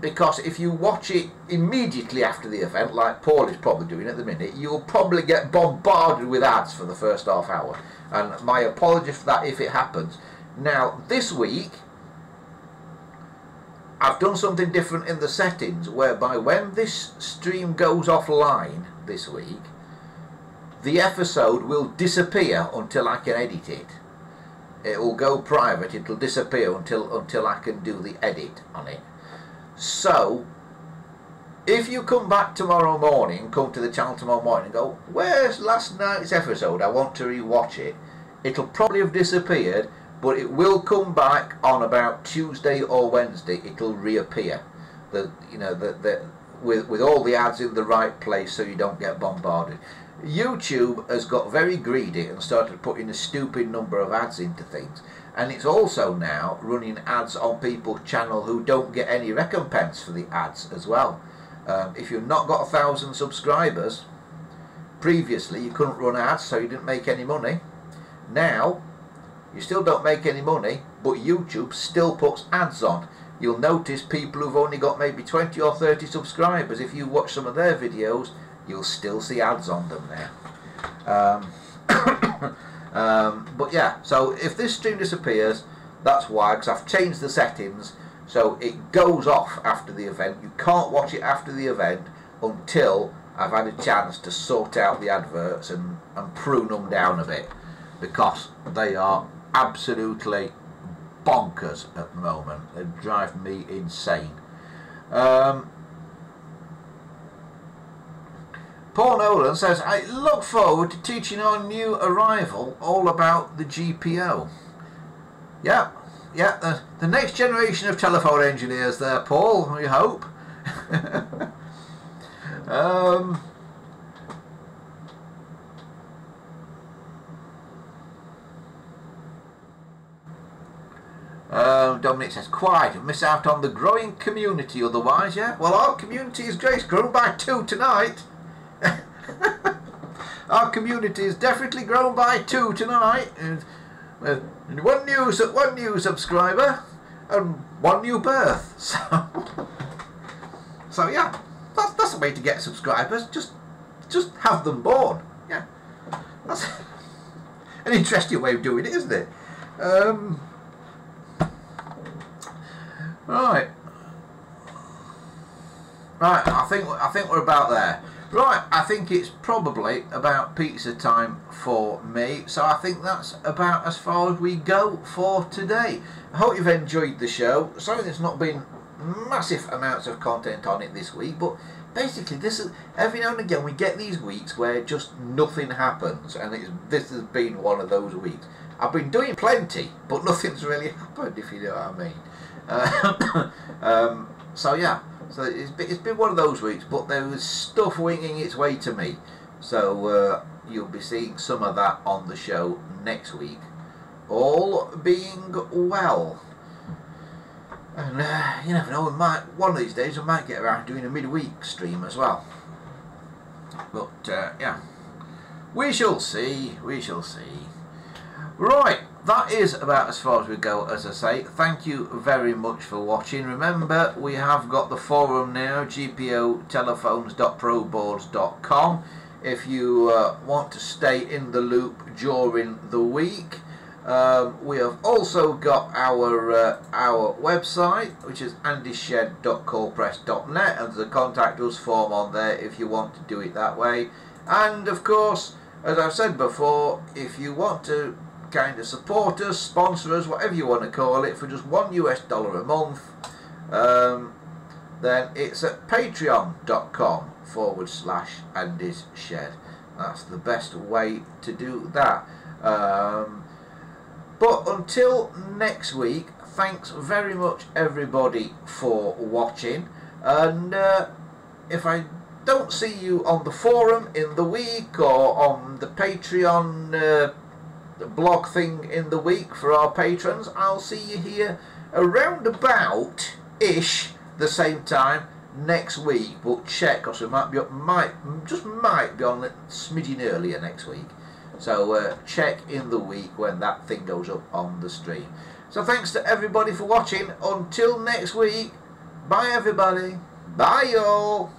because if you watch it immediately after the event, like Paul is probably doing at the minute, you'll probably get bombarded with ads for the first half hour. And my apologies for that if it happens. Now this week I've done something different in the settings, whereby when this stream goes offline this week, the episode will disappear until I can edit it. It will go private, it will disappear until I can do the edit on it. So if you come back tomorrow morning, come to the channel tomorrow morning and go, where's last night's episode? I want to rewatch it. It'll probably have disappeared, but it will come back on about Tuesday or Wednesday. It'll reappear, with all the ads in the right place, so you don't get bombarded. YouTube has got very greedy and started putting a stupid number of ads into things, and it's also now running ads on people's channel who don't get any recompense for the ads as well. If you've not got 1,000 subscribers, previously you couldn't run ads, so you didn't make any money. Now you still don't make any money, but YouTube still puts ads on. You'll notice people who've only got maybe 20 or 30 subscribers, if you watch some of their videos, you'll still see ads on them now. But yeah, so if this stream disappears, that's why, because I've changed the settings. So it goes off after the event. You can't watch it after the event until I've had a chance to sort out the adverts and prune them down a bit, because they are absolutely bonkers at the moment. They drive me insane. Paul Nolan says, I look forward to teaching our new arrival all about the GPO. Yeah. Yeah, the next generation of telephone engineers there, Paul, we hope. Dominic says, quite, miss out on the growing community otherwise, yeah? Well, our community is grown by 2 tonight. Our community is definitely grown by 2 tonight. And one new subscriber and 1 new birth. So yeah, that's the way to get subscribers. Just have them born. Yeah, that's an interesting way of doing it, isn't it? Right. I think we're about there. Right, I think it's probably about pizza time for me, so I think that's about as far as we go for today. I hope you've enjoyed the show. Sorry there's not been massive amounts of content on it this week, but basically this is, every now and again we get these weeks where just nothing happens, and this has been one of those weeks. I've been doing plenty, but nothing's really happened, if you know what I mean. So yeah. So it's been one of those weeks, but there was stuff winging its way to me. So you'll be seeing some of that on the show next week. All being well. And you never know, one of these days we might get around doing a midweek stream as well. But yeah, we shall see, we shall see. Right. That is about as far as we go, as I say. Thank you very much for watching. Remember, we have got the forum now, GPOTelephones.ProBoards.com. If you want to stay in the loop during the week, we have also got our website, which is andysshed.callpress.net, and there's a contact us form on there if you want to do it that way. And of course, as I've said before, if you want to kind of support us, sponsor us, whatever you want to call it, for just $1 a month, then it's at patreon.com/AndyShed. That's the best way to do that. But until next week, thanks very much everybody for watching, and if I don't see you on the forum in the week or on the Patreon blog thing in the week for our patrons, I'll see you here around about ish the same time next week, but check, because we might be just might be on a smidgen earlier next week, so check in the week when that thing goes up on the stream. So thanks to everybody for watching. Until next week, bye everybody, bye y'all.